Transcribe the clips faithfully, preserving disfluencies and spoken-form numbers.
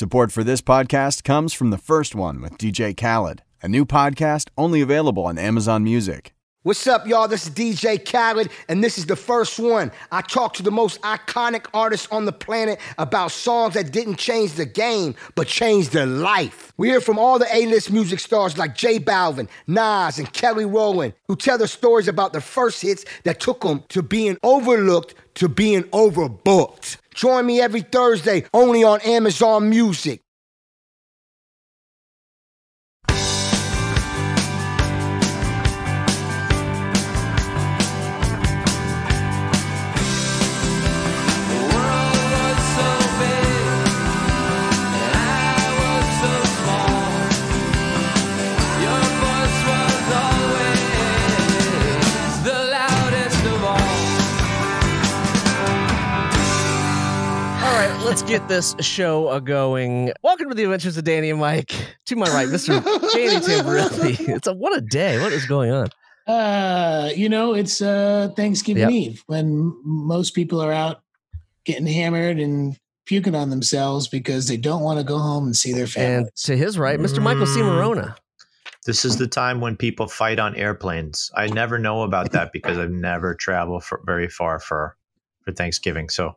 Support for this podcast comes from The First One with D J Khaled, a new podcast only available on Amazon Music. What's up, y'all? This is D J Khaled, and this is The First One. I talk to the most iconic artists on the planet about songs that didn't change the game, but changed their life. We hear from all the A-list music stars like Jay Balvin, Nas, and Kelly Rowland, who tell their stories about their first hits that took them to being overlooked to being overbooked. Join me every Thursday, only on Amazon Music. Let's get this show going. Welcome to the Adventures of Danny and Mike. To my right, Mister Danny Tamberelli. It's a what a day. What is going on? Uh, you know, it's uh, Thanksgiving yep. Eve, when most people are out getting hammered and puking on themselves because they don't want to go home and see their families. And to his right, Mister Mm. Michael C. Maronna. This is the time when people fight on airplanes. I never know about that because I've never traveled for, very far for for Thanksgiving. So.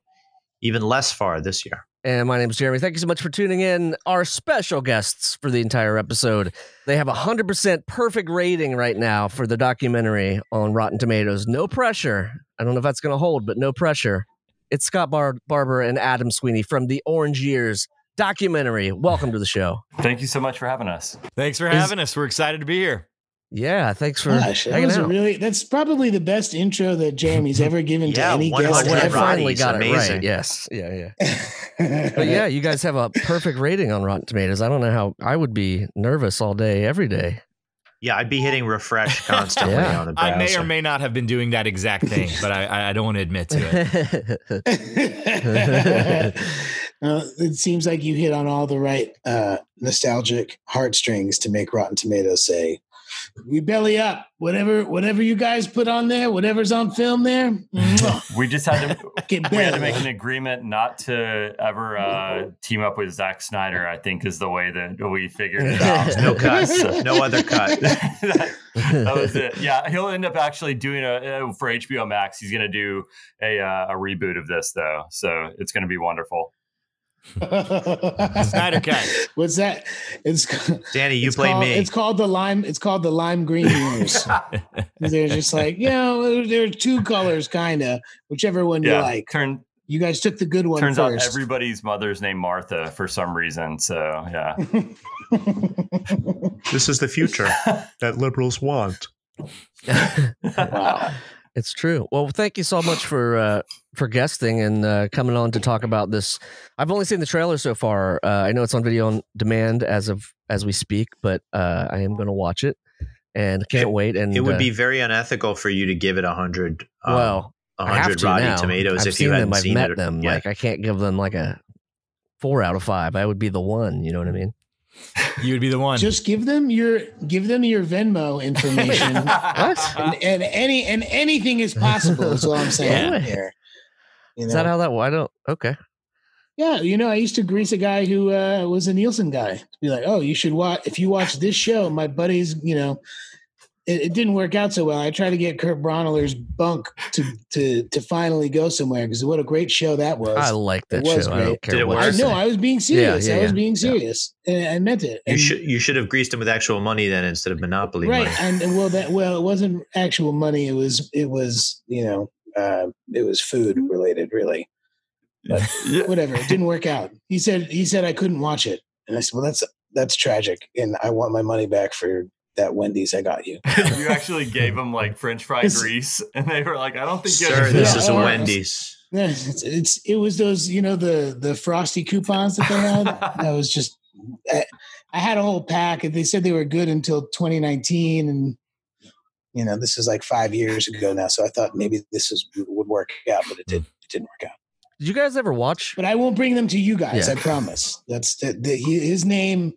Even less far this year. And my name is Jeremy. Thank you so much for tuning in. Our special guests for the entire episode. They have a one hundred percent perfect rating right now for the documentary on Rotten Tomatoes. No pressure. I don't know if that's going to hold, but no pressure. It's Scott Bar- Barber and Adam Sweeney from the Orange Years documentary. Welcome to the show. Thank you so much for having us. Thanks for having is- us. We're excited to be here. Yeah, thanks for Gosh, that was out. Really, that's probably the best intro that Jeremy's ever given yeah, to any guest. I finally got amazing. It right. Yes, yeah, yeah. But yeah, you guys have a perfect rating on Rotten Tomatoes. I don't know how I would be nervous all day, every day. Yeah, I'd be hitting refresh constantly yeah. on the browser. I may or may not have been doing that exact thing, but I, I don't want to admit to it. Uh, it seems like you hit on all the right uh, nostalgic heartstrings to make Rotten Tomatoes say, we belly up. Whatever, whatever you guys put on there, whatever's on film there. We just had to get we had to make an agreement not to ever uh, team up with Zack Snyder. I think is the way that we figured it out. No cuts, no other cut. that, that was it. Yeah, he'll end up actually doing a uh, for H B O Max. He's going to do a uh, a reboot of this though, so it's going to be wonderful. Snyder cut. What's that? It's Danny. You play me. It's called the lime. It's called the lime green years. They're just like, you know, there are two colors, kind of whichever one yeah, you like. Turn. You guys took the good one. Turns first. Out everybody's mother's named Martha for some reason. So yeah, this is the future that liberals want. Wow. It's true. Well, thank you so much for uh, for guesting and uh, coming on to talk about this. I've only seen the trailer so far. Uh, I know it's on video on demand as of as we speak, but uh, I am going to watch it and can't it, wait. And it would uh, be very unethical for you to give it a hundred. Um, well, a hundred Rotten now. Tomatoes. I've if seen you hadn't them, I've seen met it them. Yet. Like I can't give them like a four out of five. I would be the one. You know what I mean? You would be the one. Just give them your give them your Venmo information. What? And, and any and anything is possible. Is what I'm saying yeah. here. You know? Is that how that? Well, I don't. Okay. Yeah, you know, I used to grease a guy who uh, was a Nielsen guy to be like, "Oh, you should watch. If you watch this show, my buddies, you know." It, it didn't work out so well. I tried to get Kurt Bronneller's bunk to to to finally go somewhere because what a great show that was. I like that show. Great. I don't care what I know. I was being serious. Yeah, yeah, I was yeah, being serious. Yeah. And I meant it. And you should you should have greased him with actual money then instead of Monopoly. Right. Money. And, and well, that well, it wasn't actual money. It was it was you know uh, it was food related really. But whatever, it didn't work out. He said he said I couldn't watch it, and I said, well, that's that's tragic, and I want my money back for. That Wendy's I got you. You actually gave them like French fry grease, and they were like, "I don't think." Sir, this is a Wendy's. It's, it's it was those you know the the frosty coupons that they had. That was just I, I had a whole pack, and they said they were good until twenty nineteen, and you know this is like five years ago now. So I thought maybe this is would work out, but it did it didn't work out. Did you guys ever watch? But I won't bring them to you guys. Yeah. I promise. That's the, the, his name.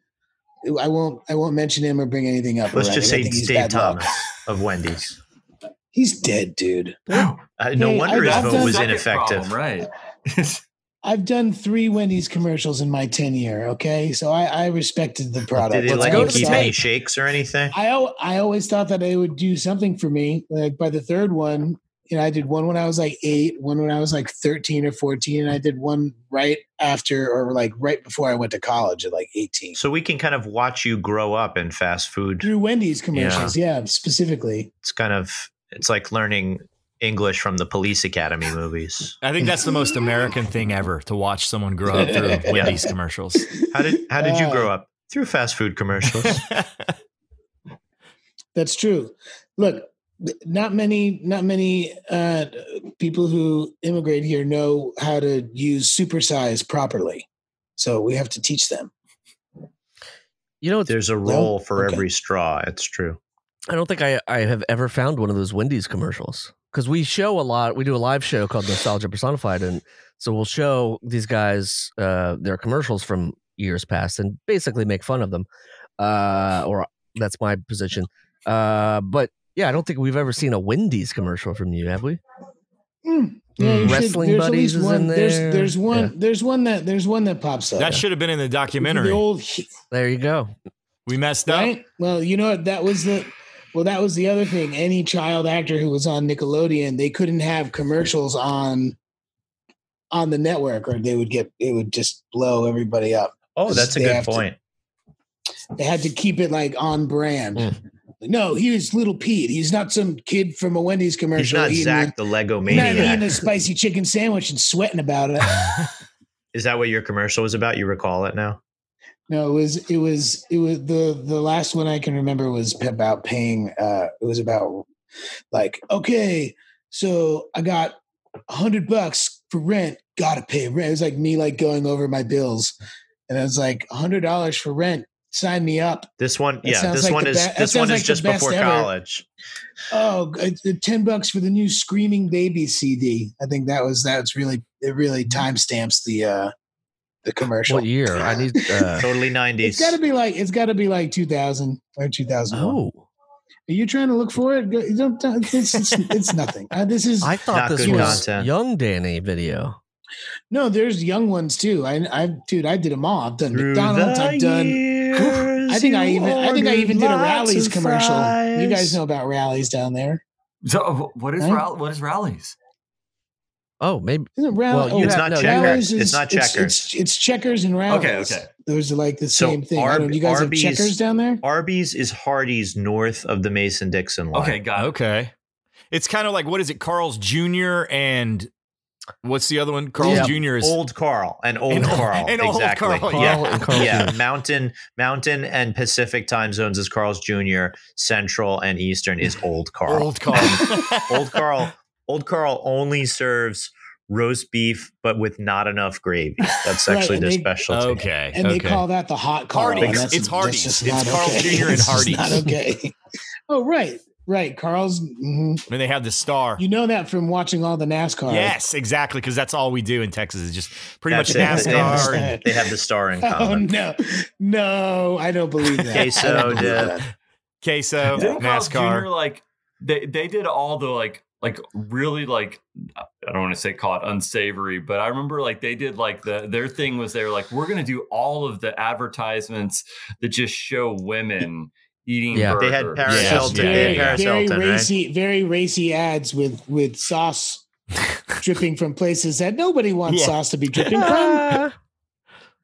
I won't. I won't mention him or bring anything up. Let's just say Dave Thomas of Wendy's. He's dead, dude. No, uh, no hey, wonder I, his vote was ineffective. Problem, right? I've done three Wendy's commercials in my tenure. Okay, so I, I respected the product. Did they let you keep any shakes or anything? I I always thought that they would do something for me. Like by the third one, you know, I did one when I was like eight, one when I was like thirteen or fourteen, and I did one right after or like right before I went to college at like eighteen. So we can kind of watch you grow up in fast food through Wendy's commercials. Yeah, yeah, specifically. It's kind of it's like learning English from the Police Academy movies. I think that's the most American thing ever, to watch someone grow up through Wendy's yeah. commercials. How did how did uh, you grow up? Through fast food commercials. That's true. Look, not many not many uh, people who immigrate here know how to use supersize properly. So we have to teach them. You know, there's a roll no? for okay. every straw. It's true. I don't think I, I have ever found one of those Wendy's commercials. Because we show a lot, we do a live show called Nostalgia Personified, and so we'll show these guys uh, their commercials from years past and basically make fun of them. Uh, or that's my position. Uh, but yeah, I don't think we've ever seen a Wendy's commercial from you, have we? Mm. Yeah, you Wrestling should, Buddies is one, in there. There's, there's one. Yeah. There's one that there's one that pops up. That should have been in the documentary. The old, there you go. We messed right? up. Well, you know what? That was the. Well, that was the other thing. Any child actor who was on Nickelodeon, they couldn't have commercials on on the network, or they would get it would just blow everybody up. Oh, that's a good point. To, they had to keep it like on brand. Mm. No, he was Little Pete. He's not some kid from a Wendy's commercial. He's not Zach a, the Lego Maniac. Not eating a spicy chicken sandwich and sweating about it. Is that what your commercial was about? You recall it now? No, it was it was it was the the last one I can remember was about paying. Uh, it was about like, okay, so I got a hundred bucks for rent. Gotta pay rent. It was like me like going over my bills, and I was like, a hundred dollars for rent. Sign me up. This one, that yeah, this like one is ba- this one is like just before ever. college. Oh, ten bucks for the new Screaming Baby C D. I think that was that's really it. Really timestamps the. Uh, The commercial. What year? I need uh, totally nineties. It's got to be like it's got to be like two thousand or two thousand one. Oh, are you trying to look for it? You don't. It's, it's, it's nothing. Uh, this is. I thought this was content. Young Danny video. No, there's young ones too. I, I, dude, I did them all. I've done Through McDonald's. I've done. Oof, I think I even. I think I even did a Rally's commercial. Fries. You guys know about Rally's down there. So what is right? What is Rally's? Oh, maybe it well, oh, it's, have, not no, checkers. Is, it's not checkers. It's, it's, it's checkers and Rally's. Okay, okay. Those are like the so same thing. Ar- I don't, you guys Arby's, have checkers down there? Arby's is Hardee's north of the Mason-Dixon line. Okay, got it. Okay. It's kind of like, what is it? Carl's Junior and what's the other one? Carl's yeah. Junior is Old Carl and Old and Carl. And exactly. Old Carl. Yeah, Carl and Carl yeah. Mountain, Mountain and Pacific time zones is Carl's Junior Central and Eastern is Old Carl. Old Carl. Old Carl. Old Carl only serves roast beef, but with not enough gravy. That's actually right, their they, specialty. Okay, and okay. they call that the hot Carl. Hardee's. It's Hardee's. It's Carl's okay. Junior and Hardee's. Not okay. Oh, right, right. Carl's. Mm-hmm. And they have the star. You know that from watching all the NASCAR. Yes, exactly, because that's all we do in Texas is just pretty that's much it. NASCAR. They have, they have the star in common. Oh, no, no, I don't believe that. Queso, dip. Queso, no. NASCAR. Junior, like they, they did all the like. Like really like, I don't want to say call it unsavory, but I remember like they did like the, their thing was they were like, we're going to do all of the advertisements that just show women eating yeah, burgers. They had Paris yeah. Hilton. Yeah. They had Paris very, Hilton, very racy, right? Very racy ads with, with sauce dripping from places that nobody wants yeah. sauce to be dripping from.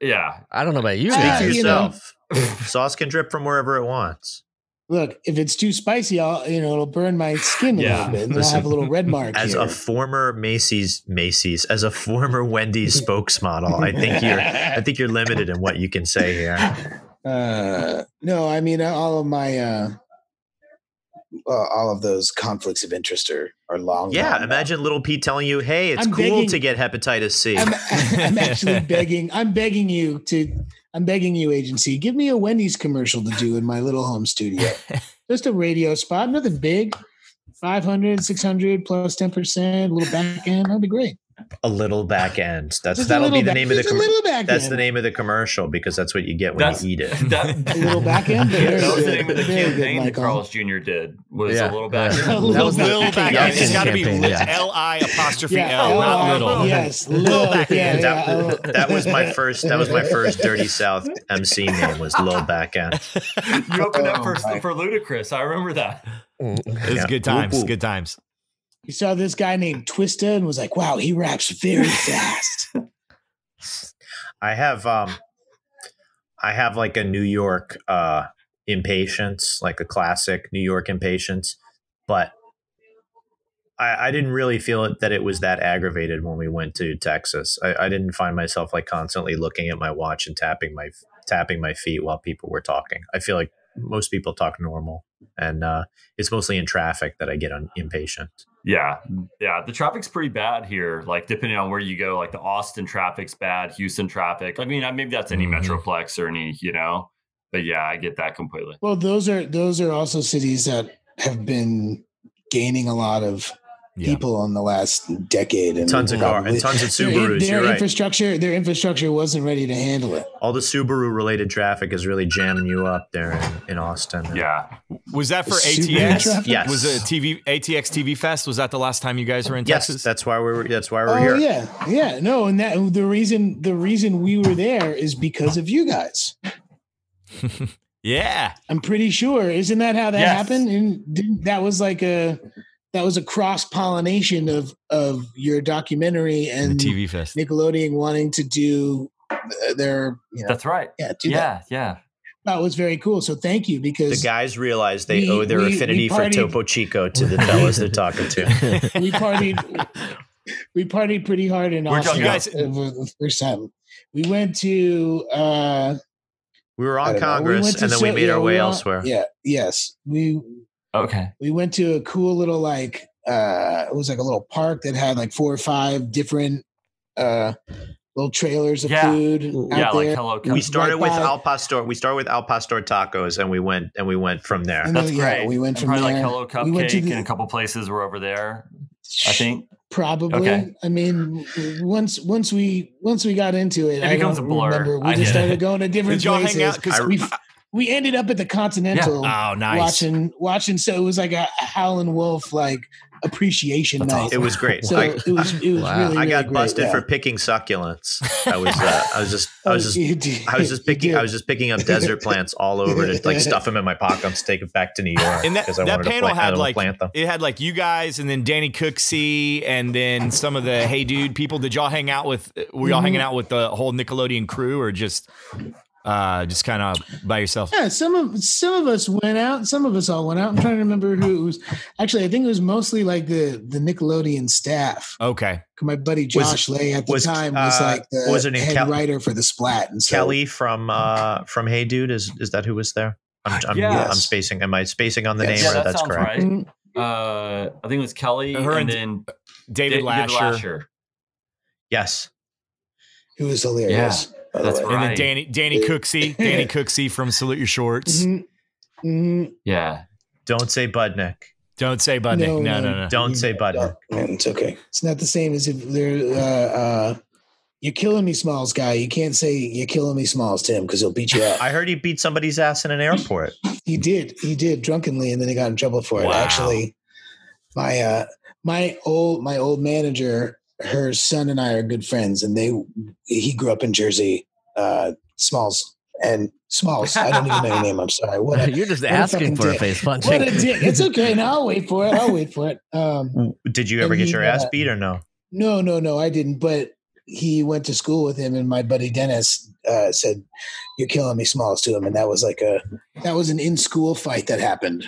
Yeah. I don't know about you. Speak uh, for yourself. You know. Sauce can drip from wherever it wants. Look, if it's too spicy, I'll you know it'll burn my skin a yeah. little bit, and I'll have a little red mark. As here. a former Macy's, Macy's, as a former Wendy's spokesmodel, I think you're, I think you're limited in what you can say here. Uh, no, I mean all of my, uh, uh, all of those conflicts of interest are are long. Yeah, long imagine now. Little Pete telling you, "Hey, it's I'm cool begging, to get hepatitis C." I'm, I'm actually begging. I'm begging you to. I'm begging you, agency, give me a Wendy's commercial to do in my little home studio. Just a radio spot, nothing big. five hundred, six hundred plus ten percent, a little back end. That'd be great. A little back end. That's just that'll be the name back, of the com- That's end. The name of the commercial, because that's what you get when that's, you eat it. That, a little back end. Yeah, that was the name of the campaign that Carl's Junior did. Was yeah. a little back end. A little back end. It's got to be L I apostrophe L, not little. Yes, little back end. That was my first. That was my first Dirty South M C name. Was little back end. You opened up for for Ludacris. I remember that. It's good times. Good times. You saw this guy named Twista and was like, wow, he raps very fast. I have um I have like a New York uh impatience, like a classic New York impatience, but I, I didn't really feel it, that it was that aggravated when we went to Texas. I, I didn't find myself like constantly looking at my watch and tapping my tapping my feet while people were talking. I feel like most people talk normal, and uh, it's mostly in traffic that I get un- impatient. Yeah. Yeah. The traffic's pretty bad here. Like, depending on where you go, like the Austin traffic's bad, Houston traffic. I mean, maybe that's any mm-hmm. Metroplex or any, you know, but yeah, I get that completely. Well, those are, those are also cities that have been gaining a lot of yeah. people in the last decade. And tons of cars and tons of Subarus. Their, their infrastructure, right. their infrastructure wasn't ready to handle it. All the Subaru related traffic is really jamming you up there in, in Austin. Yeah. Was that for A T X? Yes. Was it T V A T X T V Fest? Was that the last time you guys were in yes, Texas? That's why we were. That's why we're oh, here. Yeah. Yeah. No. And that the reason the reason we were there is because of you guys. Yeah. I'm pretty sure. Isn't that how that yes. happened? And didn't, that was like a. That was a cross-pollination of of your documentary and the T V Fest. Nickelodeon wanting to do their. You know, that's right. Yeah, yeah, that. yeah. That was very cool. So thank you, because the guys realized they we, owe their we, affinity we partied, for Topo Chico to the fellas they're talking to. We partied. We partied pretty hard in Austin. You guys, the first time we went to. Uh, we were on Congress, we and then so, we made yeah, our way we were, elsewhere. Yeah. Yes. We. Okay. We went to a cool little like uh it was like a little park that had like four or five different uh little trailers of yeah. food. Yeah, out like there. Hello Cupcake. We started right with by. Al Pastor. We started with Al Pastor tacos, and we went and we went from there. And That's then, great. Yeah, we went and from there. Like Hello Cupcake, we went to the, and a couple places were over there. I think probably. Okay. I mean, once once we once we got into it, it I becomes a blur. Remember. We I just started it. going to different Did places. Y'all hang out? 'Cause I, we, We ended up at the Continental yeah. oh, nice. watching, watching. So it was like a Howlin' Wolf, like appreciation That's night. Awesome. It was great. So I, it was, it was wow. really, really I got great, busted yeah. for picking succulents. I was, uh, I was just, I was just, oh, did, I was just picking, I was just picking up desert plants all over to like stuff them in my pockets, take it back to New York. And that, that I panel plant, had I like, plant them. It had like you guys and then Danny Cooksey and then some of the Hey Dude people. Did y'all hang out with, were y'all mm-hmm. hanging out with the whole Nickelodeon crew or just... Uh, just kind of by yourself. Yeah, some of some of us went out. Some of us all went out. I'm trying to remember who it was. Actually, I think it was mostly like the the Nickelodeon staff. Okay. My buddy Josh was, Lay at the was, time was uh, like the was head Kel- writer for the Splat. And so, Kelly from uh, from Hey Dude is is that who was there? I'm I'm, yes. I'm spacing. Am I spacing on the yes. name? Yeah, or that that's correct. Right. Mm-hmm. Uh, I think it was Kelly Her and then David, David Lasher. Lasher. Yes. Who was hilarious. Yeah. That's right. And then Danny, Danny Cooksey, Danny Cooksey from Salute Your Shorts. Mm-hmm. Mm-hmm. Yeah. Don't say Budnick. Don't say Budnick. No, no, no. no, no. Don't you, say Budnick. No, man, it's okay. It's not the same as if they're, uh, uh, you're killing me, Smalls guy. You can't say you're killing me, Smalls, Tim, because he'll beat you up. I heard he beat somebody's ass in an airport. He did. He did drunkenly, and then he got in trouble for it. Wow. Actually, my, uh, my old, my old manager, her son and I are good friends, and they he grew up in Jersey. Uh, Smalls and Smalls. I don't even know your name. I'm sorry. What a, You're just what asking a for dick. a face punch. What a dick. It's okay. No, I'll wait for it. I'll wait for it. Um, Did you ever get he, your ass beat or no? No, no, no. I didn't. But he went to school with him, and my buddy Dennis uh, said, "You're killing me, Smalls," to him, and that was like a that was an in school fight that happened.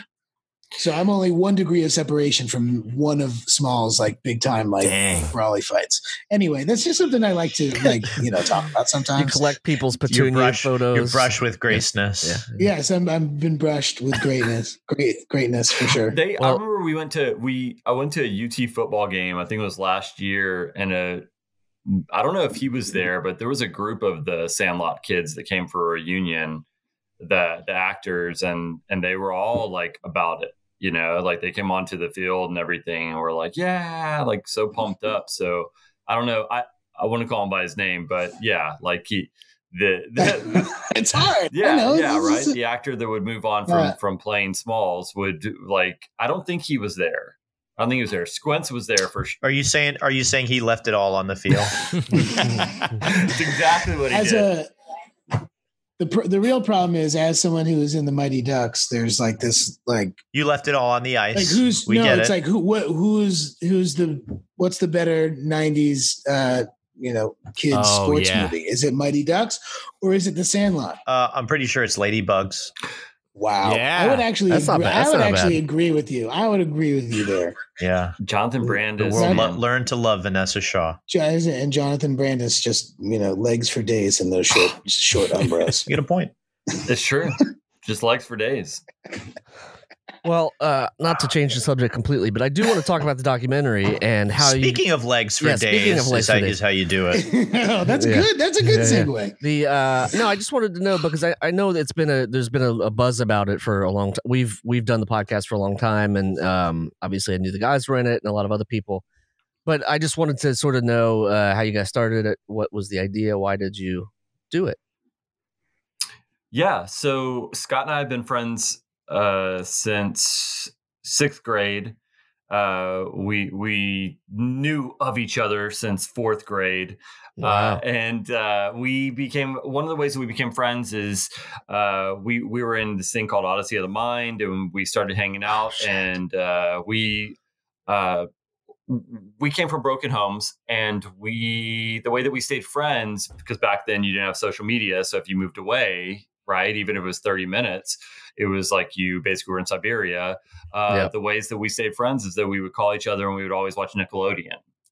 So I'm only one degree of separation from one of Small's like big time like Dang. Raleigh fights. Anyway, that's just something I like to like you know talk about sometimes. You collect people's petunia brush, photos. You're brushed with greatness. Yeah. yeah. Yes, I'm. I've been brushed with greatness. Great greatness for sure. They. Well, I remember we went to we. I went to a U T football game. I think it was last year, and a. I don't know if he was there, but there was a group of the Sandlot kids that came for a reunion. The the actors and and they were all like about it. You know, like they came onto the field and everything and were like, yeah, like so pumped up. So I don't know. I, I want to call him by his name, but yeah, like he, the, the it's hard. Yeah. Yeah. This right. A... The actor that would move on from, yeah. from playing Smalls would like, I don't think he was there. I don't think he was there. Squints was there for sure. Are you saying, are you saying he left it all on the field? That's exactly what he as did. A, the, the real problem is as someone who is in the Mighty Ducks, there's like this, like you left it all on the ice. Like who's, we no, get it's it. Like who, what, who's, who's the, what's the better nineties, uh, you know, kids oh, sports yeah. movie. Is it Mighty Ducks or is it The Sandlot? Uh, I'm pretty sure it's Ladybugs. Wow. Yeah. I would actually, agree. I would actually bad. agree with you. I would agree with you there. Yeah. Jonathan Brandis. The world lo- learned to love Vanessa Shaw. And Jonathan Brandis just, you know, legs for days in those short, short umbrellas. You get a point. It's true. Just legs for days. Well, uh, not to change the subject completely, but I do want to talk about the documentary and how speaking you... Speaking of legs for yeah, days, speaking of legs is, for days. is how you do it. no, that's yeah. good. That's a good yeah, segue. Yeah. The, uh, no, I just wanted to know, because I, I know it's been a, there's been a, a buzz about it for a long time. We've we've done the podcast for a long time, and um, obviously I knew the guys were in it and a lot of other people. But I just wanted to sort of know uh, how you guys started it. What was the idea? Why did you do it? Yeah, so Scott and I have been friends... Uh, since sixth grade, uh, we we knew of each other since fourth grade, wow. uh, and uh, we became one of the ways that we became friends is uh, we we were in this thing called Odyssey of the Mind, and we started hanging out, oh, and uh, we uh, we came from broken homes, and we the way that we stayed friends because back then you didn't have social media, so if you moved away. Right. Even if it was thirty minutes, it was like you basically were in Siberia. Uh, yep. The ways that we stayed friends is that we would call each other and we would always watch Nickelodeon.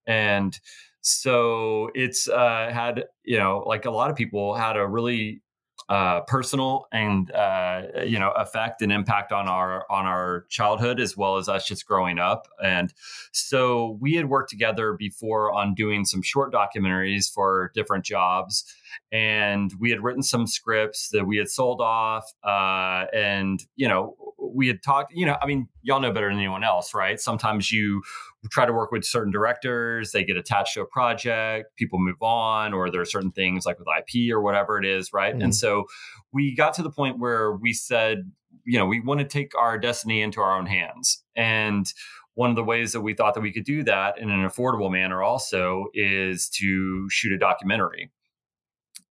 And so it's uh, had, you know, like a lot of people had a really uh, personal and, uh, you know, effect and impact on our on our childhood, as well as us just growing up. And so we had worked together before on doing some short documentaries for different jobs. And we had written some scripts that we had sold off. Uh, and, you know, we had talked, you know, I mean, y'all know better than anyone else, right? Sometimes you try to work with certain directors, they get attached to a project, people move on, or there are certain things like with I P or whatever it is, right? Mm-hmm. And so we got to the point where we said, you know, we want to take our destiny into our own hands. And one of the ways that we thought that we could do that in an affordable manner also is to shoot a documentary.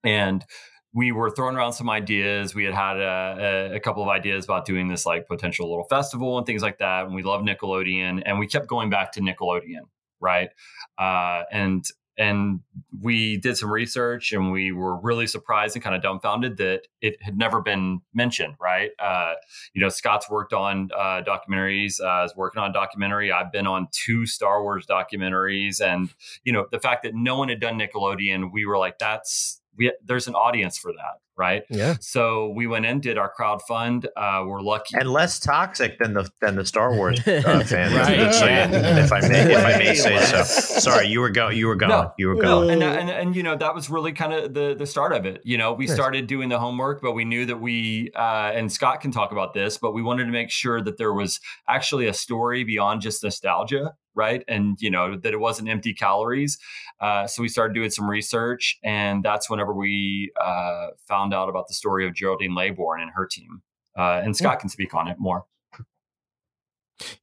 And we were throwing around some ideas. We had had a, a couple of ideas about doing this like potential little festival and things like that. And we loved Nickelodeon, and we kept going back to Nickelodeon, right? Uh, and and we did some research, and we were really surprised and kind of dumbfounded that it had never been mentioned, right? Uh, you know, Scott's worked on uh, documentaries. Uh, is working on a documentary. I've been on two Star Wars documentaries, and you know, the fact that no one had done Nickelodeon, we were like, that's We, there's an audience for that, right? Yeah. So we went in, did our crowdfund. Uh, we're lucky, and less toxic than the than the Star Wars uh, fans. Right. Yeah. If I may, if I may say so. Sorry, you were going. You were going. No, you were going. And, and and you know that was really kind of the the start of it. You know, we started doing the homework, but we knew that we uh, and Scott can talk about this, but we wanted to make sure that there was actually a story beyond just nostalgia. Right. And, you know, that it wasn't empty calories. Uh, so we started doing some research. And that's whenever we uh, found out about the story of Geraldine Laybourne and her team. Uh, and Scott yeah. can speak on it more.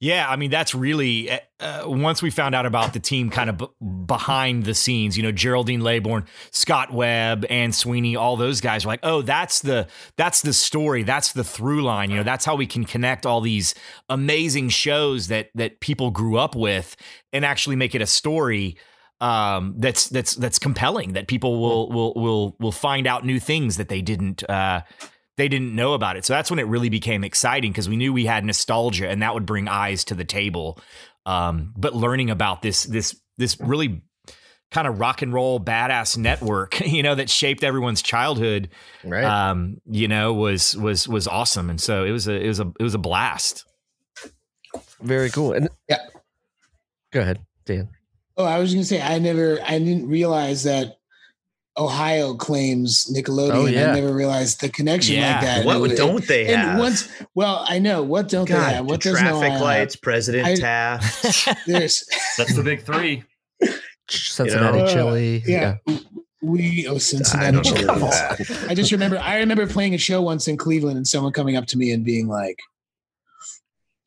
Yeah, I mean, that's really uh, once we found out about the team kind of b- behind the scenes, you know, Geraldine Laybourne, Scott Webb and Sweeney, all those guys were like, oh, that's the that's the story. That's the through line. You know, that's how we can connect all these amazing shows that that people grew up with and actually make it a story um, that's that's that's compelling, that people will will will will find out new things that they didn't uh They didn't know about it. So that's when it really became exciting, because we knew we had nostalgia and that would bring eyes to the table. Um, but learning about this, this, this really kind of rock and roll badass network, you know, that shaped everyone's childhood, right. um, you know, was, was, was awesome. And so it was a, it was a, it was a blast. Very cool. And yeah, go ahead, Dan. Oh, I was going to say, I never, I didn't realize that Ohio claims Nickelodeon. Oh, yeah. I never realized the connection yeah. like that. What would, don't they and have? Once, well, I know. What don't God, they have? What the does traffic no lights, have? President I, Taft. There's, that's the big three. Cincinnati you know, chili. Yeah. yeah. We oh Cincinnati chili. I just remember I remember playing a show once in Cleveland and someone coming up to me and being like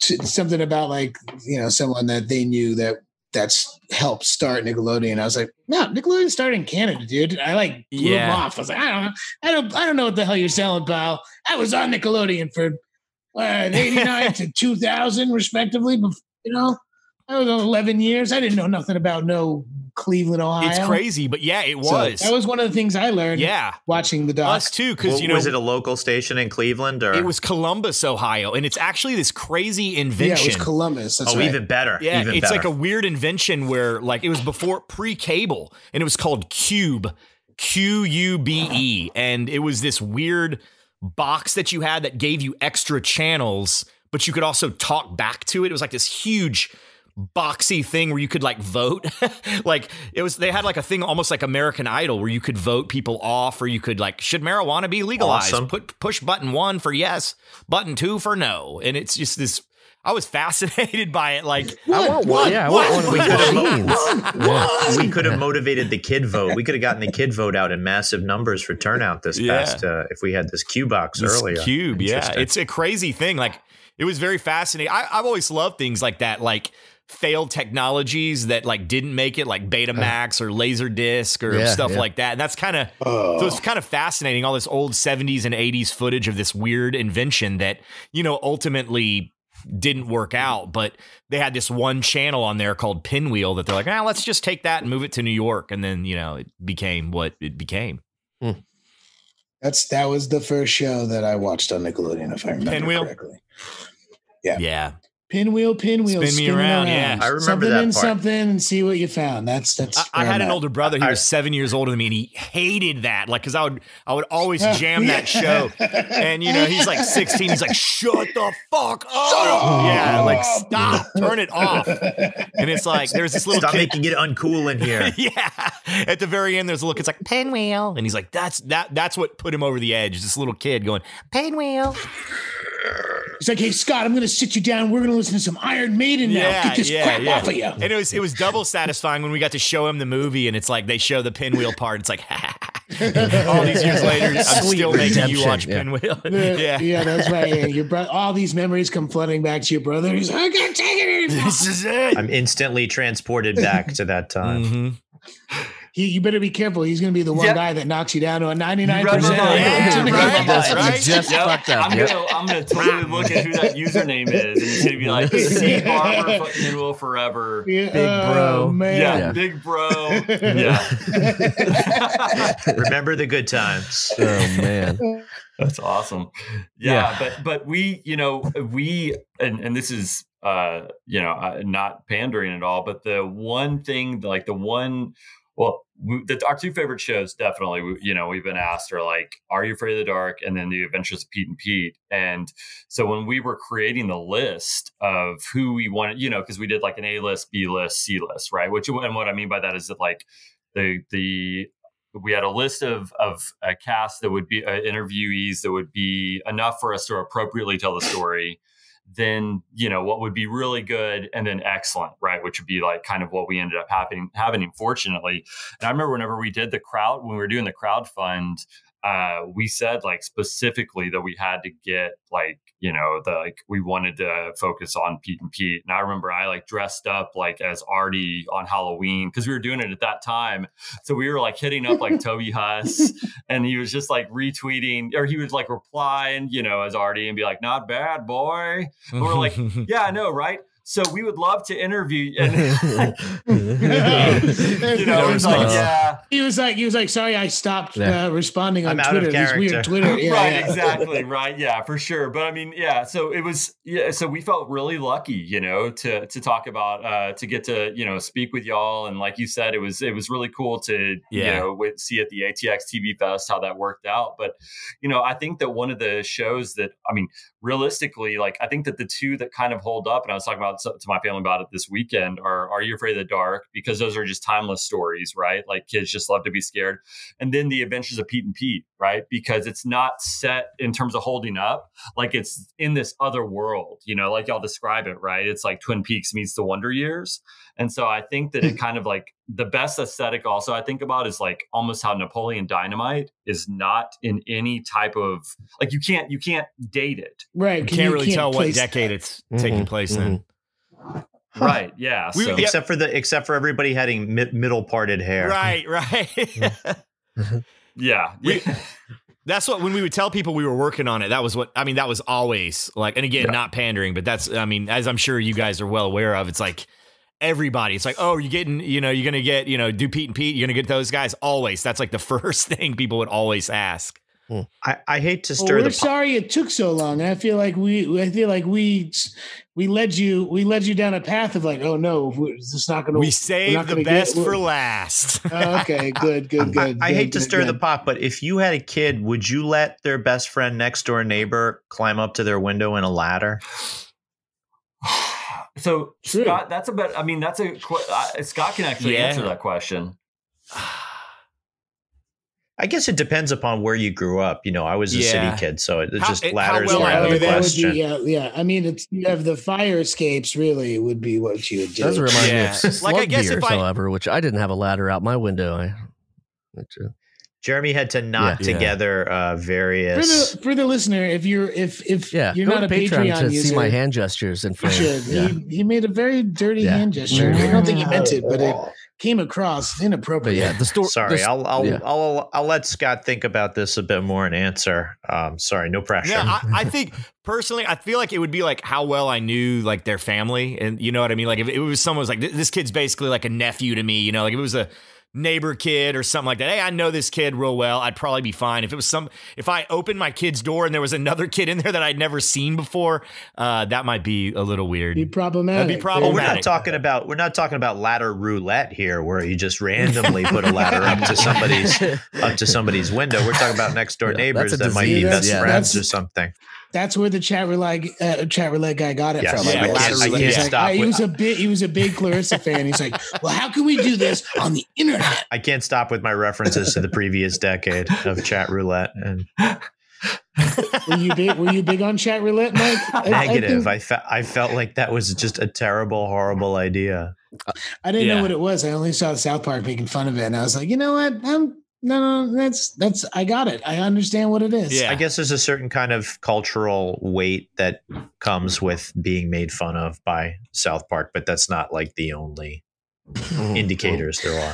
something about like, you know, someone that they knew that that's helped start Nickelodeon. I was like, no, Nickelodeon started in Canada, dude. I like blew yeah. him off. I was like, I don't know. I don't I don't know what the hell you're selling, pal. I was on Nickelodeon for uh, eighty-nine to two thousand respectively, but you know, I was on eleven years. I didn't know nothing about no Cleveland, Ohio. It's crazy, but yeah, it was. So that was one of the things I learned. Yeah, watching the doc. Us too, because well, you know, was it a local station in Cleveland or it was Columbus, Ohio, and it's actually this crazy invention. Yeah, it was Columbus. That's oh, right. even better. Yeah, even it's better. Like a weird invention where like it was before pre-cable, and it was called QUBE, Q U B E, and it was this weird box that you had that gave you extra channels, but you could also talk back to it. It was like this huge boxy thing where you could like vote. Like it was, they had like a thing almost like American Idol where you could vote people off, or you could like, should marijuana be legalized? Awesome. Put push button one for yes, button two for no. And it's just this, I was fascinated by it. Like, what? I want one. Yeah, I want one. One. We, could have mo- we could have motivated the kid vote. We could have gotten the kid vote out in massive numbers for turnout this yeah. past, uh, if we had this Q box this earlier. Q, yeah. It's a crazy thing. Like it was very fascinating. I, I've always loved things like that. Like, failed technologies that like didn't make it, like Betamax or Laserdisc or yeah, stuff yeah. like that. And that's kind of oh. so it's kind of fascinating, all this old seventies and eighties footage of this weird invention that, you know, ultimately didn't work out, but they had this one channel on there called Pinwheel that they're like, ah, let's just take that and move it to New York, and then, you know, it became what it became. Mm. That's that was the first show that I watched on Nickelodeon, if I remember Pinwheel. correctly. Yeah. Yeah. Pinwheel, pinwheel, spin me around, around. Yeah, I remember something that in part. Something and see what you found. That's that's. I, I had an older brother. He I, was seven years older than me, and he hated that. Like, because I would, I would always jam that show, and you know, he's like sixteen. He's like, "Shut the fuck up!" Oh, yeah, like stop, turn it off. And it's like there's this little stop kid making it uncool in here. Yeah. At the very end, there's a look. It's like Pinwheel, and he's like, "That's that. That's what put him over the edge." This little kid going Pinwheel. It's like, hey, Scott, I'm going to sit you down. We're going to listen to some Iron Maiden now. Yeah, Get this yeah, crap yeah. off of you. And it was it was double satisfying when we got to show him the movie, and it's like they show the Pinwheel part. It's like, ha, ha, ha. All these years later, I'm Sweet still redemption. making you watch yeah. Pinwheel. The, yeah, yeah, that's right. Yeah. Your bro- all these memories come flooding back to your brother. He's like, I can't take it anymore. This is it. I'm instantly transported back to that time. Mm-hmm. He, you better be careful. He's going to be the one yep. guy that knocks you down to a ninety-nine percent. Right, yeah, right, that's right. Just yep. fucked up. I'm yep. going to totally look at who that username is, and it's going to be like, C. Barber, fucking rule forever. Yeah. Big bro. Oh, man. Yeah. yeah, big bro. Yeah. Remember the good times. Oh, man. That's awesome. Yeah, yeah. But, but we, you know, we, and, and this is, uh, you know, uh, not pandering at all, but the one thing, like the one... Well, we, the, our two favorite shows, definitely, we, you know, we've been asked are like, Are You Afraid of the Dark? And then The Adventures of Pete and Pete. And so when we were creating the list of who we wanted, you know, because we did like an A list, B list, C list, right? Which, and what I mean by that is that like the, the, we had a list of, of a cast that would be uh, interviewees that would be enough for us to appropriately tell the story. Then, you know, what would be really good and then excellent, right? Which would be like kind of what we ended up happening, having, fortunately. And I remember whenever we did the crowd, when we were doing the crowdfund, uh, we said like specifically that we had to get like, you know, the, like we wanted to focus on Pete and Pete. And I remember I like dressed up like as Artie on Halloween because we were doing it at that time. So we were like hitting up like Toby Huss, and he was just like retweeting, or he would like reply and, you know, as Artie and be like, not bad, boy. And we're like, yeah, I know, right? So we would love to interview. And, you know, it was like, yeah. He was like, he was like, sorry, I stopped uh, responding on I'm Twitter. This weird Twitter. Yeah, right, yeah. exactly. Right. Yeah, for sure. But I mean, yeah. So it was, yeah. So we felt really lucky, you know, to, to talk about, uh, to get to, you know, speak with y'all. And like you said, it was, it was really cool to, yeah. you know, see at the A T X T V Fest how that worked out. But, you know, I think that one of the shows that, I mean, realistically, like, I think that the two that kind of hold up, and I was talking about to my family about it this weekend, are Are You Afraid of the Dark? Because those are just timeless stories, right? Like kids just love to be scared. And then The Adventures of Pete and Pete, right? Because it's not set in terms of holding up. Like it's in this other world, you know, like y'all describe it, right? It's like Twin Peaks meets the Wonder Years. And so I think that it kind of like the best aesthetic also I think about is like almost how Napoleon Dynamite is not in any type of like, you can't, you can't date it. Right. You can't you really can't tell what decade that. it's mm-hmm. taking place mm-hmm. in. Right. Yeah. We, so. Except for the, except for everybody having mid, middle parted hair. Right. Right. Yeah. We, that's what, when we would tell people we were working on it, that was what, I mean, that was always like, and again, yeah. not pandering, but that's, I mean, as I'm sure you guys are well aware of, it's like everybody, it's like, oh, you're getting, you know, you're going to get, you know, do Pete and Pete, you're going to get those guys always. That's like the first thing people would always ask. I, I hate to stir well, we're the. Sorry it took so long. I feel like we. I feel like we. We led you. We led you down a path of like, oh no, it's not going to. We saved the best get, for last. Oh, okay, good, good, good. I, good, I hate good, to stir good. the pot, but if you had a kid, would you let their best friend, next door neighbor, climb up to their window in a ladder? So True. Scott, that's a bet. I mean, that's a uh, Scott can actually yeah. answer that question. I guess it depends upon where you grew up. You know, I was a yeah. city kid, so it, it just how, ladders well out of the question. Be, yeah, yeah, I mean, it's you have the fire escapes. Really, would be what you would do. It does remind yeah. me of Slug like, I guess Beers, if I, however, which I didn't have a ladder out my window. I, Jeremy had to knock yeah. together uh, various. For the, for the listener, if you're if if yeah. you're Go not a Patreon, Patreon to user, see my hand gestures in frame. You yeah. he, he made a very dirty yeah. hand gesture. Mm-hmm. I don't think he meant it, but it came across inappropriate. But yeah, the story. Sorry, the, I'll I'll, yeah. I'll I'll let Scott think about this a bit more and answer. Um, sorry, no pressure. Yeah, I, I think personally, I feel like it would be like how well I knew like their family, and you know what I mean. Like if it was someone was like this kid's basically like a nephew to me, you know, like if it was a neighbor kid or something like that. Hey, I know this kid real well. I'd probably be fine. If it was some, if I opened my kid's door and there was another kid in there that I'd never seen before, uh, that might be a little weird. Be problematic. That'd be problematic. Well, we're not talking about we're not talking about ladder roulette here, where you just randomly put a ladder up to somebody's up to somebody's window. We're talking about next door yeah, neighbors that might be best yeah, friends or something. That's where the chat roulette uh, chat roulette guy got it yes. from. Yeah, I can't, I can't like, stop. I, he was a bit. He was a big Clarissa fan. He's like, well, how can we do this on the internet? I can't stop with my references to the previous decade of chat roulette. And were you big? Were you big on chat roulette, Mike? I, Negative. I, I felt. I felt like that was just a terrible, horrible idea. I didn't yeah. know what it was. I only saw South Park making fun of it, and I was like, you know what? I'm. No, no, that's that's I got it. I understand what it is. Yeah, I guess there's a certain kind of cultural weight that comes with being made fun of by South Park, but that's not like the only indicators there are.